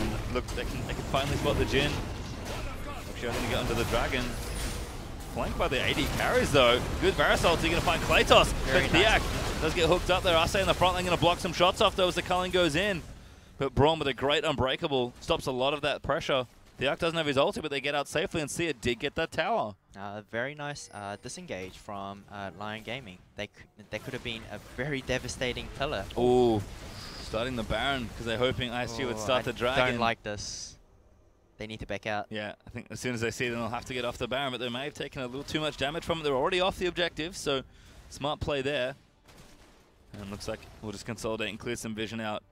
And look, they can, they can finally spot the Jhin. Actually, I'm going to get under the dragon. Flanked by the A D carries though. Good Varus ulti, going to find Kratos. Very nice. Theok does get hooked up there. Arce in the front lane, going to block some shots off though as the culling goes in. But Braum with a great unbreakable stops a lot of that pressure. Theok doesn't have his ulti, but they get out safely, and Seiya did get that tower. Uh, very nice uh, disengage from uh, Lyon Gaming. They they could have been a very devastating pillar. Oh, starting the Baron because they're hoping I S G Ooh, would start I the dragon. Don't like this. They need to back out. Yeah, I think as soon as they see them, they'll have to get off the Baron, but they may have taken a little too much damage from it. They're already off the objective, so smart play there. And looks like we'll just consolidate and clear some vision out.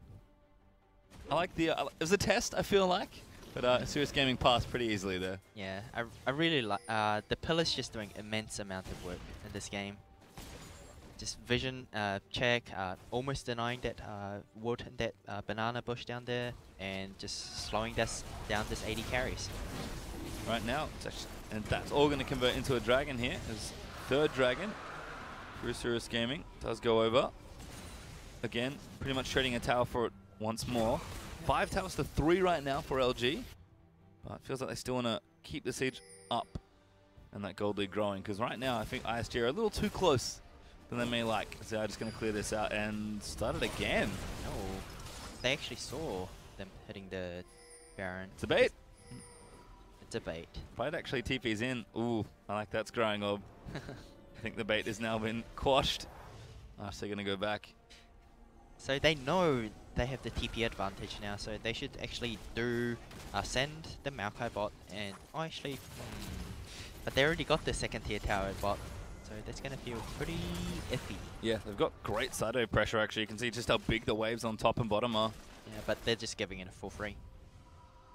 I like the. Uh, it was a test. I feel like. But uh, Isurus Gaming passed pretty easily there. Yeah, I, I really like... Uh, the pillar's just doing immense amount of work in this game. Just vision uh, check, uh, almost denying that uh, wood, that uh, banana bush down there, and just slowing this down this eighty carries. Right now, it's actually, and that's all going to convert into a dragon here. His third dragon, Isurus Gaming, does go over. Again, pretty much trading a tower for it once more. Five towers to three right now for L G. But it feels like they still want to keep the siege up and that gold lead growing, because right now I think I S G are a little too close than they may like. So I'm just going to clear this out and start it again. No, they actually saw them hitting the Baron. It's a bait. It's a bait. Bait actually T P's in. Ooh, I like that's growing orb. I think the bait has now been quashed. Oh, so they're going to go back. So they know they have the T P advantage now, so they should actually do uh, send the Maokai bot and oh, actually, but they already got the second tier tower bot. So that's going to feel pretty iffy. Yeah, they've got great side-wave pressure, actually. You can see just how big the waves on top and bottom are. Yeah, but they're just giving it for free.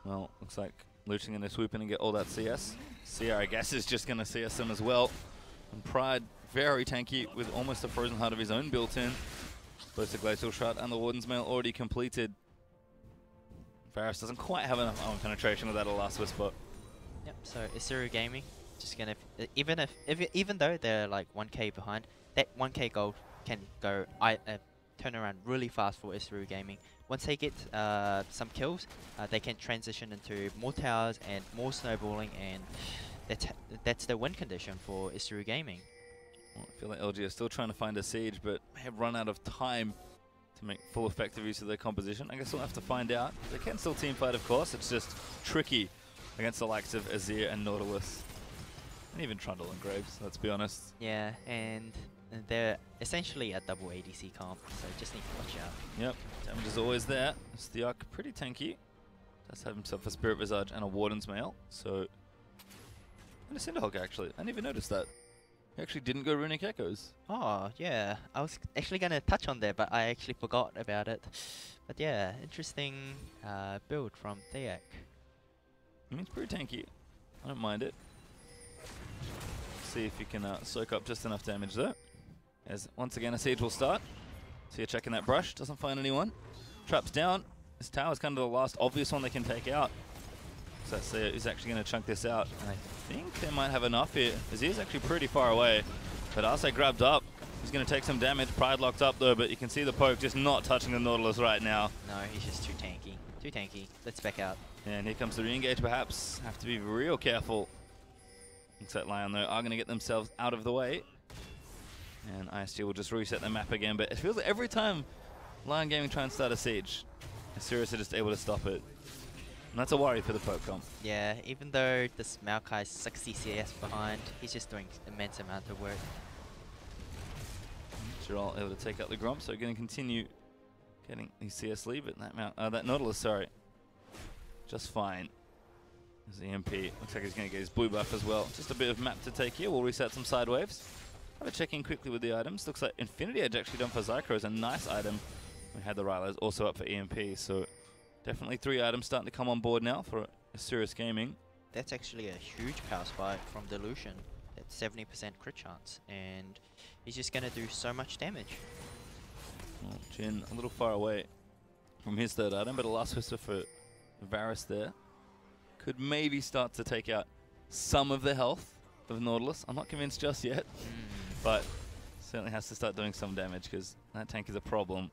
Well, looks like Luching going to swoop in and get all that C S. C R, I guess, is just going to C S him as well. And Pride, very tanky, with almost a Frozen Heart of his own built in. Both the Glacial Shroud and the Warden's Mail already completed. Varus doesn't quite have enough armor penetration without a Last Whisper. Yep, so Ishiru Gaming. Just gonna, even if, if even though they're like one K behind, that one K gold can go I uh, turn around really fast for Isurus Gaming. Once they get uh, some kills, uh, they can transition into more towers and more snowballing, and that's that's the win condition for Isurus Gaming. Well, I feel like L G are still trying to find a siege, but have run out of time to make full effective use of their composition. I guess we'll have to find out. They can still teamfight, of course. It's just tricky against the likes of Azir and Nautilus. And even Trundle and Graves, let's be honest. Yeah, and they're essentially a double A D C comp, so just need to watch out. Yep, damage is always there. It's the Arc, pretty tanky. Does have himself a Spirit Visage and a Warden's Mail, so... And a Cinderhulk, actually. I didn't even notice that. He actually didn't go Runic Echoes. Oh, yeah. I was actually going to touch on that, but I actually forgot about it. But yeah, interesting uh, build from Theak. I mean, it's pretty tanky. I don't mind it. See if you can uh, soak up just enough damage there. As once again a siege will start. So you're checking that brush, doesn't find anyone. Traps down. This tower is kind of the last obvious one they can take out. So Sia is actually going to chunk this out. And I think they might have enough here. Azir's actually pretty far away. But Arce grabbed up. He's going to take some damage. Pride locked up though, but you can see the poke just not touching the Nautilus right now. No, he's just too tanky. Too tanky. Let's back out. And here comes the re-engage perhaps. Have to be real careful. Looks like Lyon, though, are going to get themselves out of the way. And I S G will just reset the map again, but it feels like every time Lyon Gaming try and start a siege, Isurus are just able to stop it. And that's a worry for the poke comp. Yeah, even though this Maokai's sixty C S behind, he's just doing immense amount of work. Jirol able to take out the Gromp, so going to continue getting the C S lead, but that, Mount, uh, that Nautilus, sorry, just fine. There's the E M P. Looks like he's going to get his blue buff as well. Just a bit of map to take here. We'll reset some side waves. Have a check in quickly with the items. Looks like Infinity Edge actually done for Zycro is a nice item. We had the Rylos also up for E M P, so definitely three items starting to come on board now for Isurus Gaming. That's actually a huge power spike from Delusion. That's seventy percent crit chance, and he's just going to do so much damage. Well, Jhin a little far away from his third item, but a last whisper for Varus there. Could maybe start to take out some of the health of Nautilus. I'm not convinced just yet, but certainly has to start doing some damage because that tank is a problem.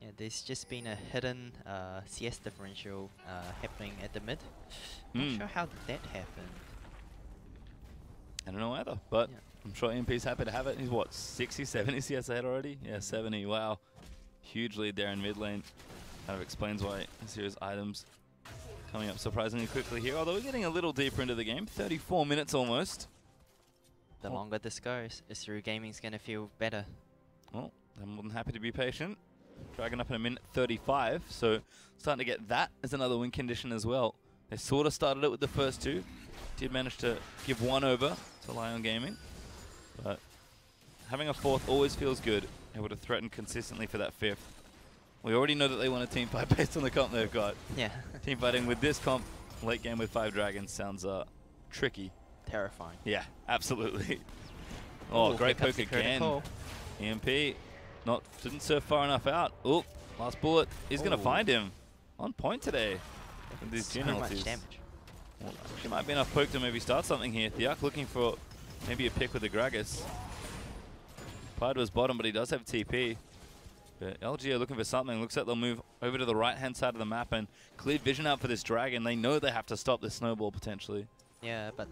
Yeah, there's just been a hidden uh, C S differential uh, happening at the mid. Not mm. sure how that happened. I don't know either, but yeah. I'm sure E M P's happy to have it. He's what, sixty, seventy C S ahead already? Yeah, seventy, wow. Huge lead there in mid lane. Kind of explains why Isurus items coming up surprisingly quickly here. Although we're getting a little deeper into the game, thirty-four minutes almost. The oh. longer this goes, Isurus Gaming's going to feel better. Well, I'm more than happy to be patient. Dragon up in a minute thirty-five, so starting to get that as another win condition as well. They sort of started it with the first two. Did manage to give one over to Lyon Gaming, but having a fourth always feels good. They would have threatened consistently for that fifth. We already know that they want to team fight based on the comp they've got. Yeah. Team fighting with this comp, late game with five dragons sounds uh, tricky. Terrifying. Yeah, absolutely. Oh, ooh, great poke again. E M P not didn't surf far enough out. Oh, last bullet. He's going to find him. On point today. These so much damage. Well, there might be enough poke to maybe start something here. Theok looking for maybe a pick with the Gragas. Pied was bottom, but he does have T P. But L G are looking for something. Looks like they'll move over to the right-hand side of the map and clear vision out for this dragon. They know they have to stop this snowball, potentially. Yeah, but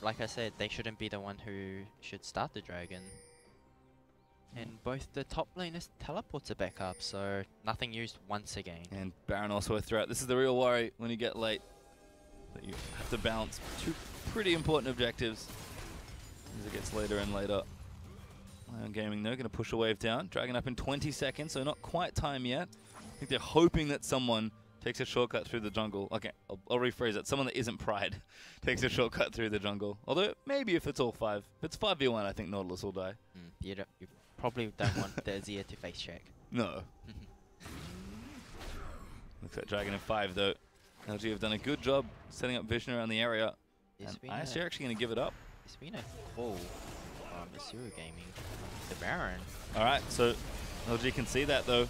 like I said, they shouldn't be the one who should start the dragon. And both the top laners teleports are back up, so nothing used once again. And Baron also a threat. This is the real worry when you get late, that you have to balance two pretty important objectives as it gets later and later. Lyon Gaming, though, going to push a wave down. Dragon up in twenty seconds, so not quite time yet. I think they're hoping that someone takes a shortcut through the jungle. Okay, I'll, I'll rephrase that. Someone that isn't Pride takes a shortcut through the jungle. Although, maybe if it's all five. If it's five v one, I think Nautilus will die. Mm, you don't, you probably don't want the Azir to face check. No. Looks like Dragon in five, though. L G have done a good job setting up vision around the area. Yes, and Isurus are actually going to give it up. It's been a call on Isurus Gaming, the Baron. All right, so L G can see that, though.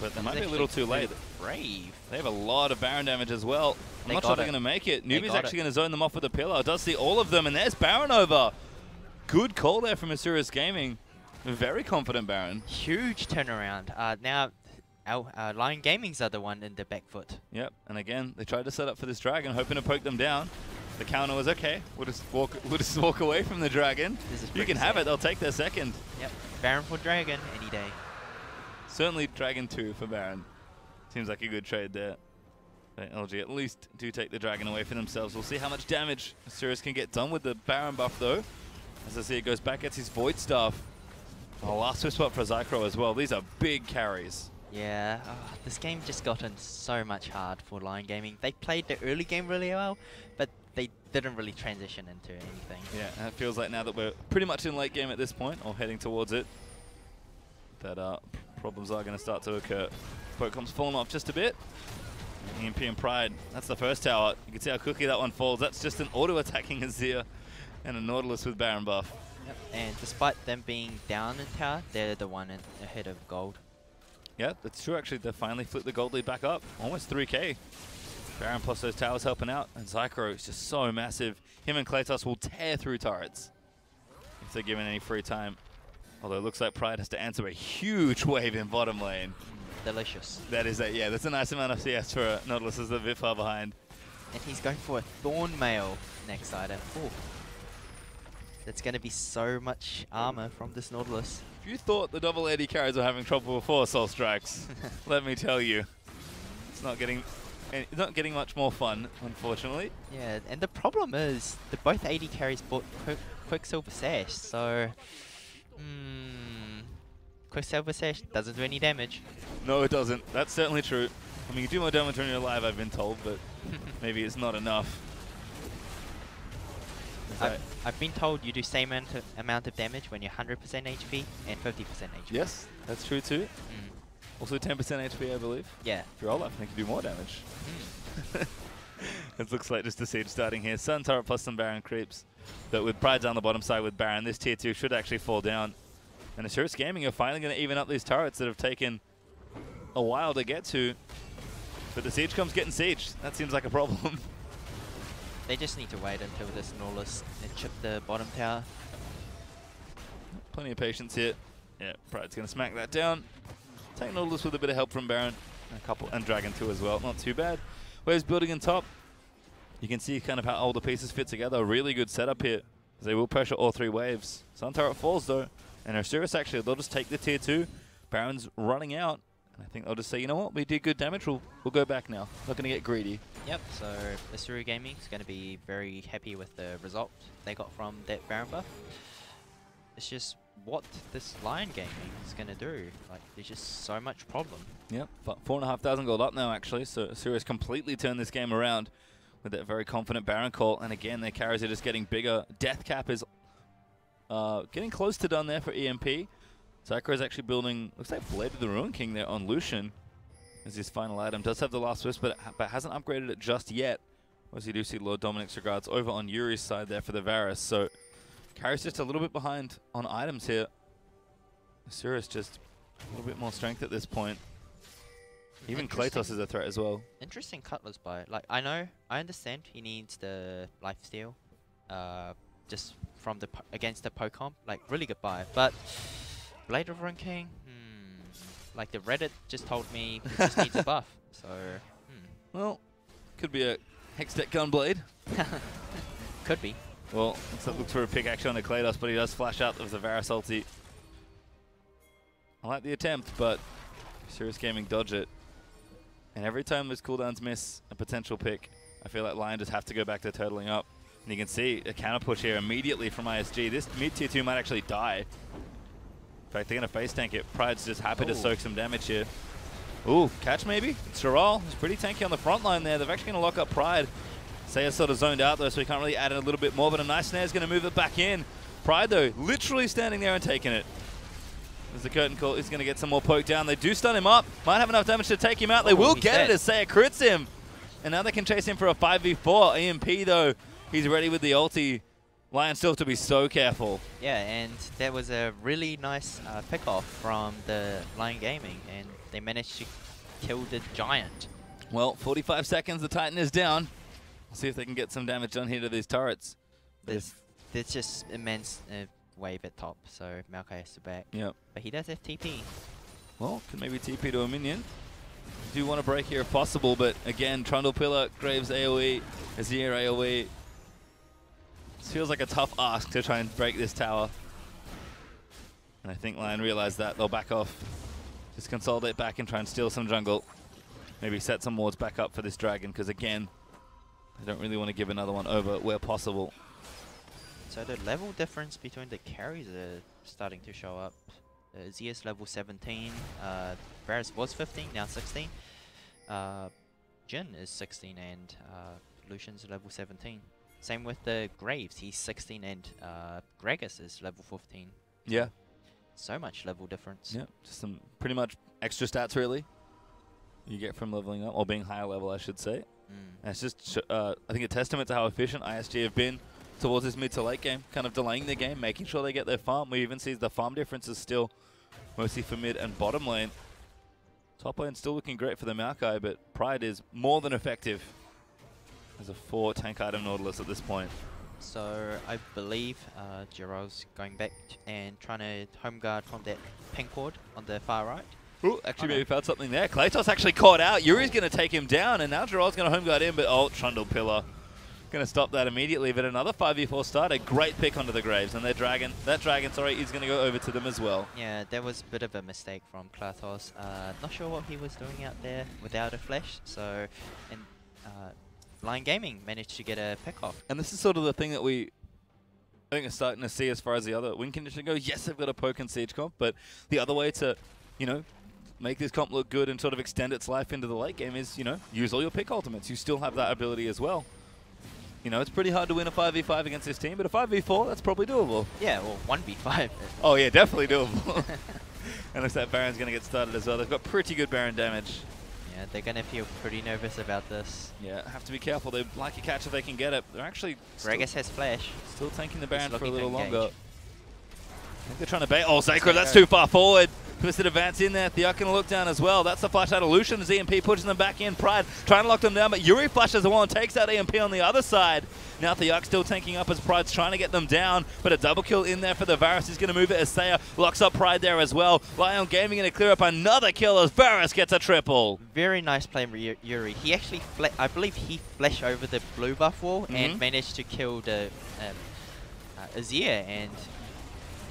But they might be a little too late. Brave. They have a lot of Baron damage as well. I'm they not sure it. they're going to make it. Nubi's actually going to zone them off with a pillar. Does see all of them, and there's Baron over. Good call there from Isurus Gaming. Very confident Baron. Huge turnaround. Uh, now, our, uh, Lyon Gaming's are the one in the back foot. Yep, and again, they tried to set up for this dragon, hoping to poke them down. The counter was okay. We'll just walk, we'll just walk away from the dragon. You can have it. They'll take their second. Yep, Baron for dragon any day. Certainly Dragon two for Baron. Seems like a good trade there. But L G at least do take the Dragon away for themselves. We'll see how much damage Isurus can get done with the Baron buff, though. As I see, it goes back, gets his Void Staff. Oh, last two spot for Zycro as well. These are big carries. Yeah, oh, this game just gotten so much hard for Lyon Gaming. They played the early game really well, but they didn't really transition into anything. Yeah, and it feels like now that we're pretty much in late game at this point, or heading towards it, that uh, problems are going to start to occur. Pokem's fallen off just a bit. E M P and Pride, that's the first tower. You can see how quickly that one falls. That's just an auto-attacking Azir and a Nautilus with Baron buff. Yep. And despite them being down in tower, they're the one in ahead of gold. Yeah, that's true actually. They finally flipped the gold lead back up. Almost three K. Baron plus those towers helping out. And Zycro is just so massive. Him and Kratos will tear through turrets if they're given any free time. Although it looks like Pride has to answer a huge wave in bottom lane. Delicious. That is a, yeah, that's a nice amount of C S for uh, Nautilus as the bit far behind. And he's going for a Thornmail next item. Ooh. That's going to be so much armor from this Nautilus. If you thought the double A D carries were having trouble before Soul Strikes, let me tell you, it's not getting it's not getting much more fun, unfortunately. Yeah, and the problem is that both A D carries bought Qu Quicksilver Sash, so... Hmm. Quicksilver Sash doesn't do any damage. No, it doesn't. That's certainly true. I mean, you do more damage when you're alive, I've been told, but maybe it's not enough. I've, I've been told you do same amount of, amount of damage when you're one hundred percent H P and fifty percent H P. Yes, that's true too. Mm. Also ten percent H P, I believe. Yeah. If you're all up, I think you do more damage. Mm. It looks like just the siege starting here. Sun turret plus some Baron creeps. But with Pride down the bottom side with Baron, this tier two should actually fall down. And Isurus Gaming are finally going to even up these turrets that have taken a while to get to. But the siege comes getting sieged. That seems like a problem. They just need to wait until this Nautilus and chip the bottom tower. Plenty of patience here. Yeah, Pride's going to smack that down. Take Nautilus with a bit of help from Baron and a couple and Dragon two as well. Not too bad. Waves building in top. You can see kind of how all the pieces fit together. A really good setup here. They will pressure all three waves. Sun turret falls though, and Isurus actually, they'll just take the tier two. Baron's running out, and I think they'll just say, you know what, we did good damage, we'll, we'll go back now. Not going to get greedy. Yep, so Isurus Gaming's going to be very happy with the result they got from that Baron buff. It's just what this Lyon Gaming is going to do. Like, there's just so much problem. Yep, four and a half thousand gold up now actually, so Isurus completely turned this game around with that very confident Baron call, and again their carries are just getting bigger. Death Cap is uh, getting close to done there for E M P. Zycro is actually building, looks like Blade of the Ruin King there on Lucian as his final item. Does have the last wisp, but, ha but hasn't upgraded it just yet. As you do see Lord Dominic's regards over on Yuri's side there for the Varus, so Carries just a little bit behind on items here. Isurus just a little bit more strength at this point. Even Kratos is a threat as well. Interesting Cutlass buy. Like, I know, I understand he needs the lifesteal, uh, just from the po against the Pokemon. Like, really good buy. But Blade of Ruin King, hmm. Like, the Reddit just told me he just needs a buff. So, hmm. Well, could be a Hextech Gunblade. Could be. Well, so looks for a pick actually on the Kratos, but he does flash out of the Varus ulti. I like the attempt, but Isurus Gaming dodge it. And every time those cooldowns miss a potential pick, I feel like Lyon just have to go back to turtling up. And you can see a counter push here immediately from I S G. This mid-tier two might actually die. In fact, they're going to face tank it. Pride's just happy Ooh. to soak some damage here. Ooh, catch maybe? Chiral is pretty tanky on the front line there. They're actually going to lock up Pride. Saya's sort of zoned out though, so we can't really add it a little bit more, but a nice snare's going to move it back in. Pride though, literally standing there and taking it. There's the curtain call. He's going to get some more poke down. They do stun him up. Might have enough damage to take him out. They oh, will get dead. it as Saya crits him. And now they can chase him for a five v four. E M P, though, he's ready with the ulti. Lyon still have to be so careful. Yeah, and there was a really nice uh, pick-off from the Lyon Gaming, and they managed to kill the giant. Well, forty-five seconds. The Titan is down. We'll see if they can get some damage done here to these turrets. There's, there's just immense... Uh, wave at top, so Maokai has to back. Yep. But he does have T P. Well, can maybe T P to a minion. Do want to break here if possible, but again, Trundle Pillar, Graves AoE, Azir AoE. This feels like a tough ask to try and break this tower. And I think Lyon realized that. They'll back off. Just consolidate back and try and steal some jungle. Maybe set some wards back up for this dragon, because again, I don't really want to give another one over where possible. So the level difference between the carries are starting to show up. Uh, Zia's level seventeen, uh, Varus was fifteen, now sixteen. Uh, Jin is sixteen and uh, Lucian's level seventeen. Same with the Graves, he's sixteen and uh, Gragas is level fifteen. Yeah. So much level difference. Yeah, just some pretty much extra stats really you get from leveling up, or being higher level I should say. Mm. And it's just, uh, I think a testament to how efficient I S G have been towards this mid to late game, kind of delaying the game, making sure they get their farm. We even see the farm differences still, mostly for mid and bottom lane. Top lane still looking great for the Maokai, but Pride is more than effective as a four tank item Nautilus at this point. So I believe uh, Jirai's going back and trying to home guard from that pink ward on the far right. Ooh, actually oh maybe no. found something there. Kratos actually caught out. Yuri's going to take him down, and now Jirai's going to home guard him, but oh, Trundle Pillar. Going to stop that immediately, but another five v four start, a great pick onto the Graves, and their dragon, that dragon, sorry, is going to go over to them as well. Yeah, there was a bit of a mistake from Kratos. Uh, not sure what he was doing out there without a flash, so and uh, Lyon Gaming managed to get a pick off. And this is sort of the thing that we I think are starting to see as far as the other win condition goes. Yes, they've got a poke and siege comp, but the other way to, you know, make this comp look good and sort of extend its life into the late game is, you know, use all your pick ultimates. You still have that ability as well. You know, it's pretty hard to win a five v five against this team, but a five v four, that's probably doable. Yeah, well, one v five. Oh, yeah, definitely doable. And looks like Baron's going to get started as well. They've got pretty good Baron damage. Yeah, they're going to feel pretty nervous about this. Yeah, have to be careful. They'd like a catch if they can get it. They're actually... Gragas has flash. Still tanking the Baron for a little longer. I think they're trying to bait... Oh, Sacred, that's too far forward. Twisted Advance in there, Theok gonna look down as well. That's the flash out of Lucian as E M P pushes them back in. Pride trying to lock them down, but Yuri flashes the one and takes out E M P on the other side. Now Theok still tanking up as Pride's trying to get them down, but a double kill in there for the Varus. Is gonna move it as Saya locks up Pride there as well. Lyon Gaming gonna clear up another kill as Varus gets a triple. Very nice play from Yuri. He actually, fla I believe he flashed over the blue buff wall mm-hmm. and managed to kill the um, uh, Azir and...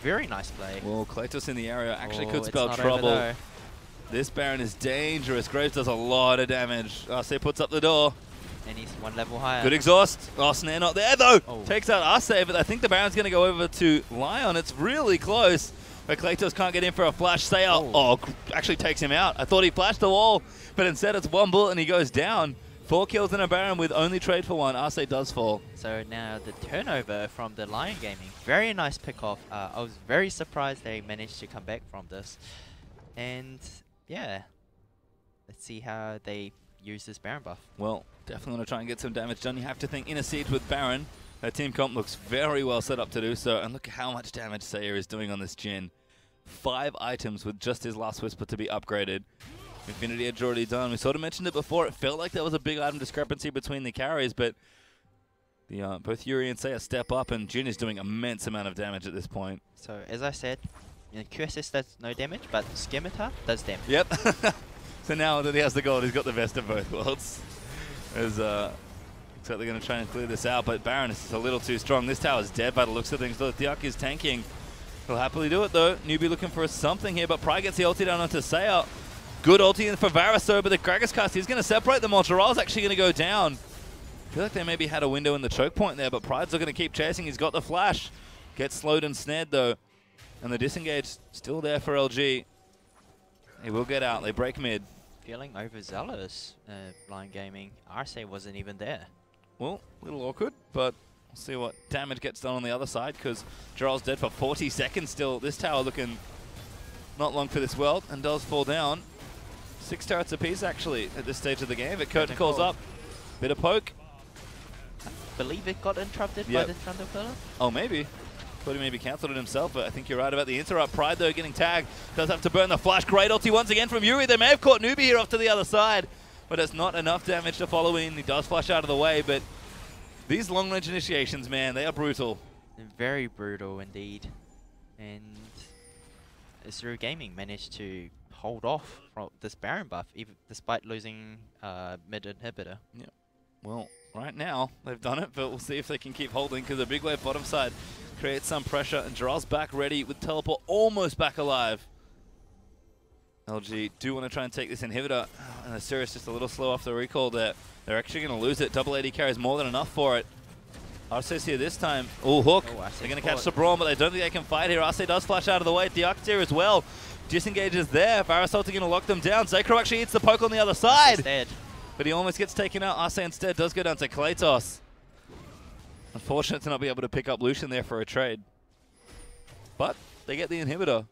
Very nice play. Well, Kratos in the area actually oh, could spell trouble. This Baron is dangerous. Graves does a lot of damage. Arce puts up the door. And he's one level higher. Good exhaust. Oh, Snare not there though. Oh. Takes out Arce, but I think the Baron's going to go over to Lyon. It's really close. But Kratos can't get in for a flash. Sayo oh. oh, actually takes him out. I thought he flashed the wall, but instead it's one bullet and he goes down. Four kills in a Baron with only trade for one. Arce does fall. So now the turnover from the Lyon Gaming. Very nice pick-off. Uh, I was very surprised they managed to come back from this. And yeah, let's see how they use this Baron buff. Well, definitely want to try and get some damage done. You have to think in a siege with Baron. Her team comp looks very well set up to do so, and look at how much damage Sayer is doing on this Jhin. Five items with just his last Whisper to be upgraded. Infinity Edge already done. We sort of mentioned it before. It felt like there was a big item discrepancy between the carries, but the uh, both Yuri and Sayer step up, and Jhin is doing immense amount of damage at this point. So, as I said, you know, Q S S does no damage, but Scimitar does damage. Yep. So now that he has the gold, he's got the best of both worlds. As, uh, looks like they're going to try and clear this out, but Baroness is a little too strong. This tower's dead by the looks of things. Theok is tanking. He'll happily do it, though. Newbie looking for something here, but Pry gets the ulti down onto Sayer. Good ulti in for Varus, though, but the Gragas cast, he's going to separate them. Ultraral's actually going to go down. I feel like they maybe had a window in the choke point there, but Pride's still going to keep chasing. He's got the flash. Gets slowed and snared, though. And the disengage still there for L G. He will get out. They break mid. Feeling overzealous, uh, Lyon Gaming. R S A wasn't even there. Well, a little awkward, but we'll see what damage gets done on the other side, because Jarl's dead for forty seconds still. This tower looking not long for this world, and does fall down. Six turrets apiece, actually, at this stage of the game. But Curtain calls up. Bit of poke. I believe it got interrupted yep. by the Thunder Pillar. Oh, maybe. Thought he maybe cancelled it himself, but I think you're right about the interrupt. Pride, though, getting tagged. Does have to burn the flash. Great ulti once again from Yuri. They may have caught Newbie here off to the other side, but it's not enough damage to follow in. He does flash out of the way, but these long-range initiations, man, they are brutal. They're very brutal indeed. And Ishiru Gaming managed to hold off from this Baron buff, even despite losing uh, mid-inhibitor. Yeah. Well, right now, they've done it, but we'll see if they can keep holding, because the big wave bottom side creates some pressure, and Jarl's back ready with Teleport almost back alive. L G do want to try and take this inhibitor, and Isurus just a little slow off the recall there. They're actually going to lose it. Double A D carries more than enough for it. Arce's here this time. Ooh, hook. Oh, hook. They're going to catch the brawn, but they don't think they can fight here. Arce does flash out of the way. Theok here as well. Disengages there. Varus ulti going to lock them down. Zekro actually eats the poke on the other side. Dead. But he almost gets taken out. Arce instead does go down to Kratos. Unfortunate to not be able to pick up Lucian there for a trade. But they get the inhibitor,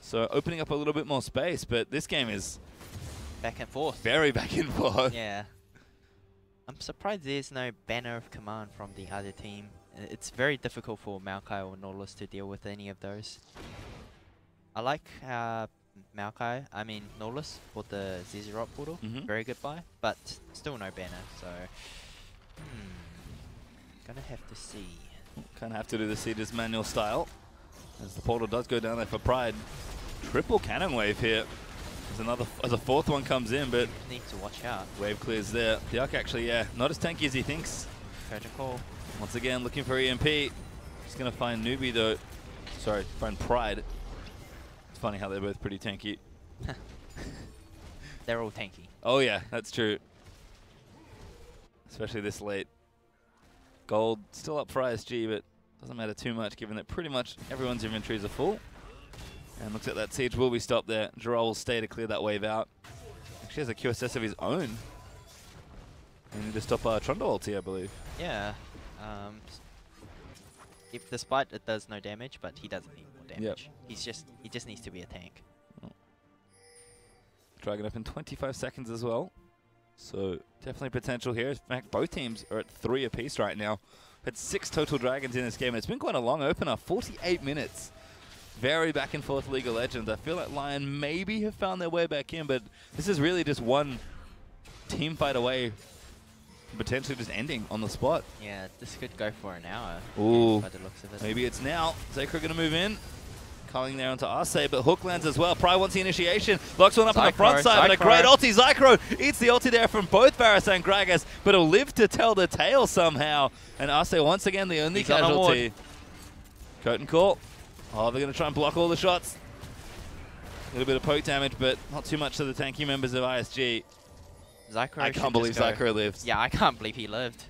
so opening up a little bit more space, but this game is back and forth. Very back and forth. Yeah. I'm surprised there's no banner of command from the other team. It's very difficult for Maokai or Nautilus to deal with any of those. I like uh, Maokai, I mean Nautilus, for the Zezeroth portal. Mm-hmm. Very good buy, but still no banner, so... Hmm. Gonna have to see. Kind of have to do the Seeders manual style, as the portal does go down there for Pride. Triple cannon wave here. As another, as a fourth one comes in, but need to watch out. Wave clears there. Theok actually, yeah, not as tanky as he thinks. Critical. Once again, looking for E M P. He's gonna find Newbie though. Sorry, find Pride. It's funny how they're both pretty tanky. They're all tanky. Oh yeah, that's true. Especially this late. Gold still up for I S G, but doesn't matter too much given that pretty much everyone's inventories are full. And looks like that siege will be stopped there. Jarl will stay to clear that wave out. Actually has a Q S S of his own. We need to stop our Trundle ulti, I believe. Yeah. Um, if despite it does no damage, but he doesn't need more damage. Yep. He's just he just needs to be a tank. Oh. Dragon up in twenty-five seconds as well. So definitely potential here. In fact, both teams are at three apiece right now. Had six total dragons in this game, and it's been quite a long opener, forty-eight minutes. Very back and forth League of Legends. I feel like Lyon maybe have found their way back in, but this is really just one team fight away, potentially just ending on the spot. Yeah, this could go for an hour. Ooh, by the looks of it. Maybe it's now. Zekro gonna move in. Culling there onto Arce, but hook lands as well. Pry wants the initiation, locks one up Zycro, on the front side, but a great ulti. Zekro eats the ulti there from both Varus and Gragas, but he'll live to tell the tale somehow. And Arce once again the only He's casualty. On Curtain call. Oh, they're going to try and block all the shots. A little bit of poke damage, but not too much to the tanky members of I S G. Zekro I can't believe Zekro lived. Yeah, I can't believe he lived.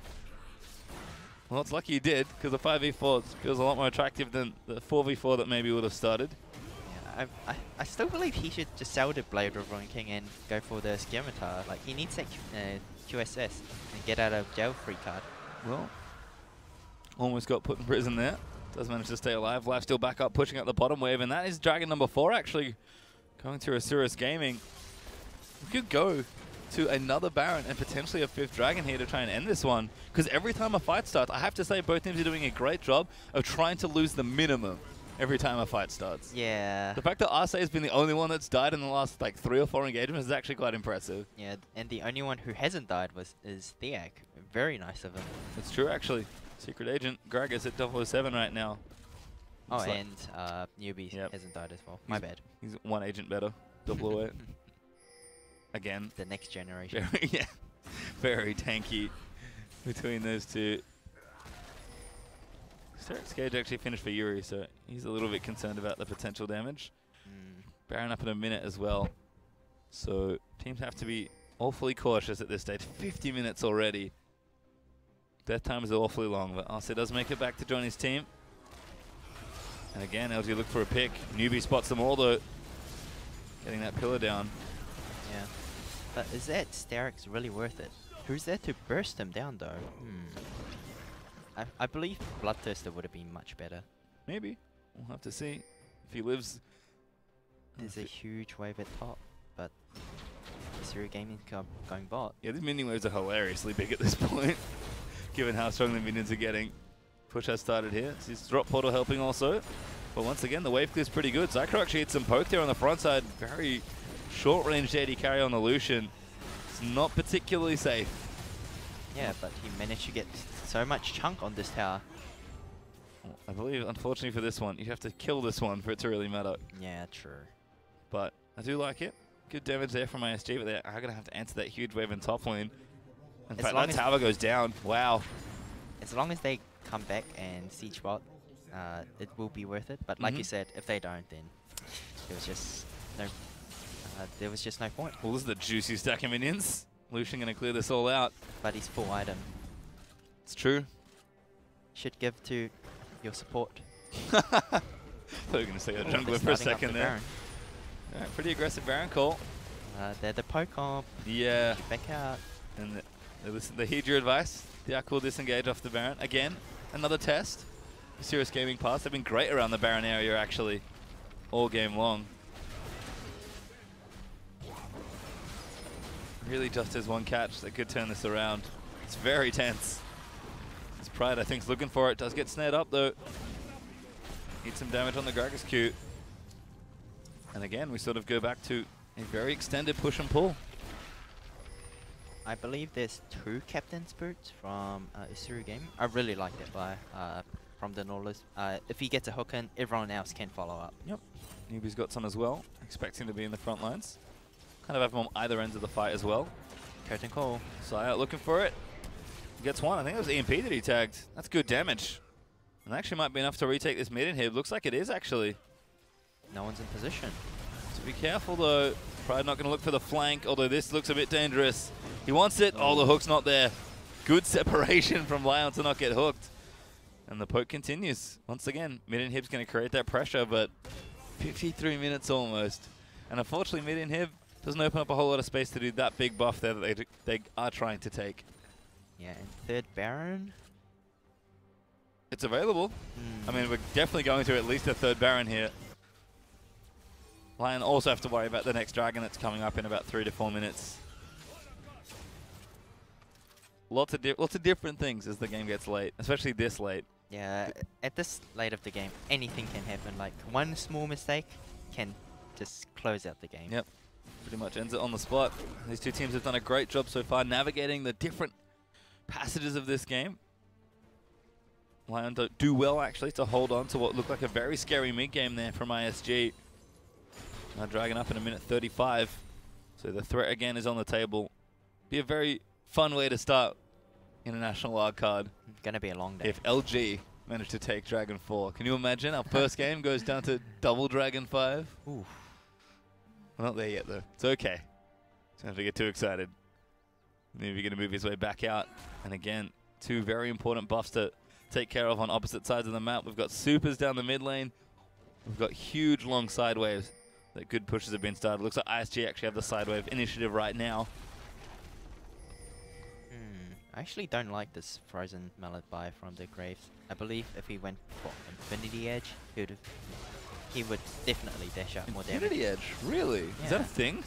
Well, it's lucky he did, because the five v four feels a lot more attractive than the four v four that maybe would have started. Yeah, I, I, I still believe he should just sell the Blade Reborn King and go for the Scimitar. Like, he needs that Q, uh, Q S S and get out of jail free card. Well, almost got put in prison there. Does manage to stay alive. Life still back up, pushing up the bottom wave, and that is Dragon number four actually going to Isurus Gaming. We could go to another Baron and potentially a fifth Dragon here to try and end this one. Because every time a fight starts, I have to say both teams are doing a great job of trying to lose the minimum every time a fight starts. Yeah. The fact that Arce has been the only one that's died in the last like three or four engagements is actually quite impressive. Yeah, and the only one who hasn't died was is Theak. Very nice of him. That's true, actually. Secret Agent Greg is at double oh seven right now. Looks oh, like and uh, Newbie yep. hasn't died as well. My he's, bad. He's one agent better. double oh eight. Again. The next generation. Very, yeah. Very tanky between those two. Sterex Cage actually finished for Yuri, so he's a little bit concerned about the potential damage. Mm. Baron up in a minute as well. So teams have to be awfully cautious at this stage. fifty minutes already. Death time is awfully long, but Arce does make it back to join his team. And again, L G look for a pick. Newbie spots them all, though. Getting that pillar down. Yeah. But is that Sterex really worth it? Who's there to burst him down, though? Hmm. I, I believe Bloodthirster would have been much better. Maybe. We'll have to see if he lives. There's a huge wave at top, but Ishiru Gaming going bot. Yeah, these minion waves are hilariously big at this point, given how strong the minions are getting. Push has started here. His drop portal helping also. But once again, the wave clear's pretty good. Zycro actually hit some poke there on the front side. Very short range J D carry on the Lucian. It's not particularly safe. Yeah, but he managed to get so much chunk on this tower. I believe, unfortunately for this one, you have to kill this one for it to really matter. Yeah, true. But I do like it. Good damage there from I S G, but they are going to have to answer that huge wave in top lane. In fact, that tower goes down. Wow. As long as they come back and siege bot, uh, it will be worth it. But like mm-hmm. you said, if they don't, then there was just no, uh, there was just no point. Well, this is the juicy stack of minions. Lucian gonna clear this all out. But he's full item. It's true. Should give to your support. I thought you were gonna say the jungler for a second there. The right, pretty aggressive Baron call. Uh, they're the poke up. Yeah. Back out. And the, they listen. They heed your advice. Diak will disengage off the Baron again. Another test. Isurus Gaming pass. They've been great around the Baron area, actually, all game long. Really just as one catch that could turn this around. It's very tense. It's Pride, I think, is looking for it. Does get snared up, though. Needs some damage on the Gragas Q. And again, we sort of go back to a very extended push and pull. I believe there's two captain's boots from uh, Ishiru Gaming. I really like that buy uh, from the Nautilus. Uh, if he gets a hook in, everyone else can follow up. Yep. Newbie's got some as well. Expecting to be in the front lines. Kind of have him on either ends of the fight as well. Curtain call. Saya looking for it. Gets one. I think it was E M P that he tagged. That's good damage. And actually might be enough to retake this mid in here. Looks like it is, actually. No one's in position. So be careful, though. Pride not going to look for the flank, although this looks a bit dangerous. He wants it. Oh, the hook's not there. Good separation from Lyon to not get hooked. And the poke continues. Once again, mid inhib's going to create that pressure, but fifty-three minutes almost. And unfortunately, mid inhib doesn't open up a whole lot of space to do that big buff there that they, they are trying to take. Yeah, and third Baron? It's available. Mm. I mean, we're definitely going to at least a third Baron here. Lyon also have to worry about the next dragon that's coming up in about three to four minutes. Lots of, di lots of different things as the game gets late, especially this late. Yeah, at this late of the game, anything can happen. Like, one small mistake can just close out the game. Yep, pretty much ends it on the spot. These two teams have done a great job so far navigating the different passages of this game. Lyon do well, actually, to hold on to what looked like a very scary mid-game there from I S G. Now Dragon up in a minute thirty-five, so the threat again is on the table. Be a very fun way to start International Wildcard. It's going to be a long day. If L G managed to take Dragon four. Can you imagine? Our first game goes down to double Dragon five. Ooh. We're not there yet, though. It's okay. Don't have to get too excited. Maybe you're going to move his way back out. And again, two very important buffs to take care of on opposite sides of the map. We've got supers down the mid lane. We've got huge long side waves. That good pushes have been started. Looks like I S G actually have the side wave initiative right now. Hmm. I actually don't like this frozen mallet buy from the Graves. I believe if he went for Infinity Edge, he would he would definitely dash out more damage. Infinity Edge, really? Yeah. Is that a thing?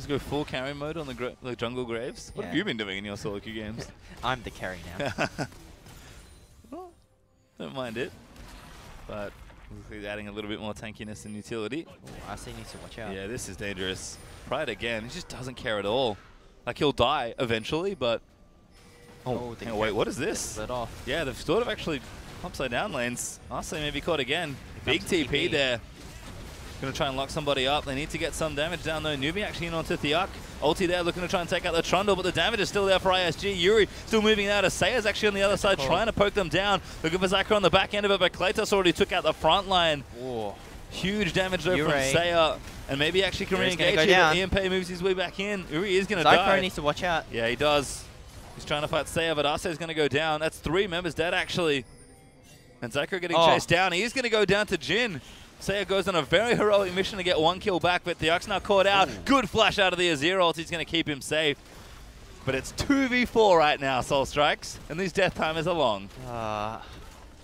Just go full carry mode on the, gra the jungle Graves. What yeah. have you been doing in your solo queue games? I'm the carry now. Well, don't mind it. But he's adding a little bit more tankiness and utility. Oh, R C needs to watch out. Yeah, this is dangerous. Pride again, he just doesn't care at all. Like, he'll die eventually, but... Oh, oh wait, what is this? It off. Yeah, they've sort of actually upside down lanes. R C may be caught again. Big T P there. Gonna try and lock somebody up. They need to get some damage down though. Nubi actually in onto Theok. Ulti there looking to try and take out the Trundle, but the damage is still there for I S G. Yuri still moving out. Asaya's actually on the other That's side cool. trying to poke them down. Looking for Zakra on the back end of it, but Klaitas already took out the front line. Ooh. Huge damage though Yuri. from Asaya. And maybe actually can re-engage go here, but Ian moves his way back in. Yuri is gonna Zakra die. Zakra needs to watch out. Yeah, he does. He's trying to fight Asaya, but Asaya's gonna go down. That's three members dead actually. And Zakra getting oh. chased down. He is gonna go down to Jhin. Saya goes on a very heroic mission to get one kill back, but Theok's now caught out. Ooh. Good flash out of the Azir ult. He's going to keep him safe. But it's two v four right now, Soul Strikes, and these death timers are long. Uh,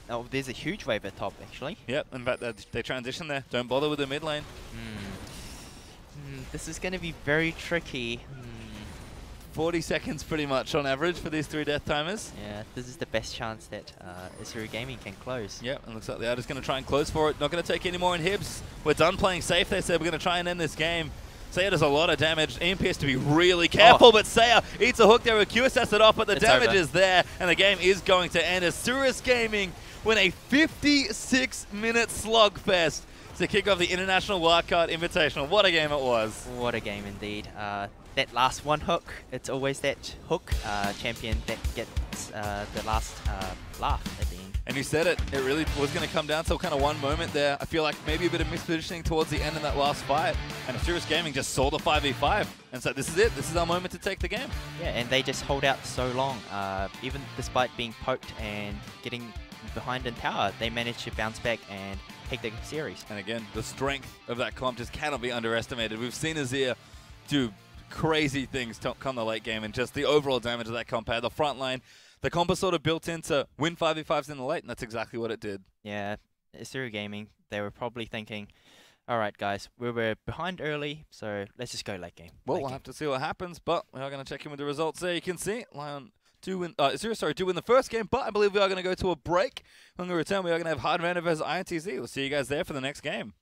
oh, there's a huge wave at top, actually. Yep, in fact, they transition there. Don't bother with the mid lane. Mm. Mm, this is going to be very tricky. Mm. forty seconds pretty much on average for these three death timers. Yeah, this is the best chance that uh, Ishiru Gaming can close. Yep, and looks like they are just going to try and close for it. Not going to take any more inhibs. We're done playing safe, they said. We're going to try and end this game. Saya does a lot of damage. E M P has to be really careful, oh. but Saya eats a hook there with Q S S it off, but the it's damage over. is there, and the game is going to end. Isurus Gaming win a fifty-six minute slogfest to kick off the International Wildcard Invitational. What a game it was. What a game indeed. Uh, That last one hook, it's always that hook uh, champion that gets uh, the last uh, laugh at the end. And you said it, it really was going to come down to kind of one moment there. I feel like maybe a bit of mispositioning towards the end in that last fight. And Isurus Gaming just saw the five v five and said, this is it, this is our moment to take the game. Yeah, and they just hold out so long. Uh, even despite being poked and getting behind in tower, they managed to bounce back and take the series. And again, the strength of that comp just cannot be underestimated. We've seen Azir do crazy things to come the late game, and just the overall damage of that comp had. The front line, the comp was sort of built in to win five v fives in the late, and that's exactly what it did. Yeah, Isurus Gaming, they were probably thinking, all right, guys, we were behind early, so let's just go late game. Well, late we'll game. have to see what happens, but we are going to check in with the results there. You can see Lyon do win, uh, Isurus, sorry, do win the first game, but I believe we are going to go to a break. When we return, we are going to have Hardman versus I N T Z. We'll see you guys there for the next game.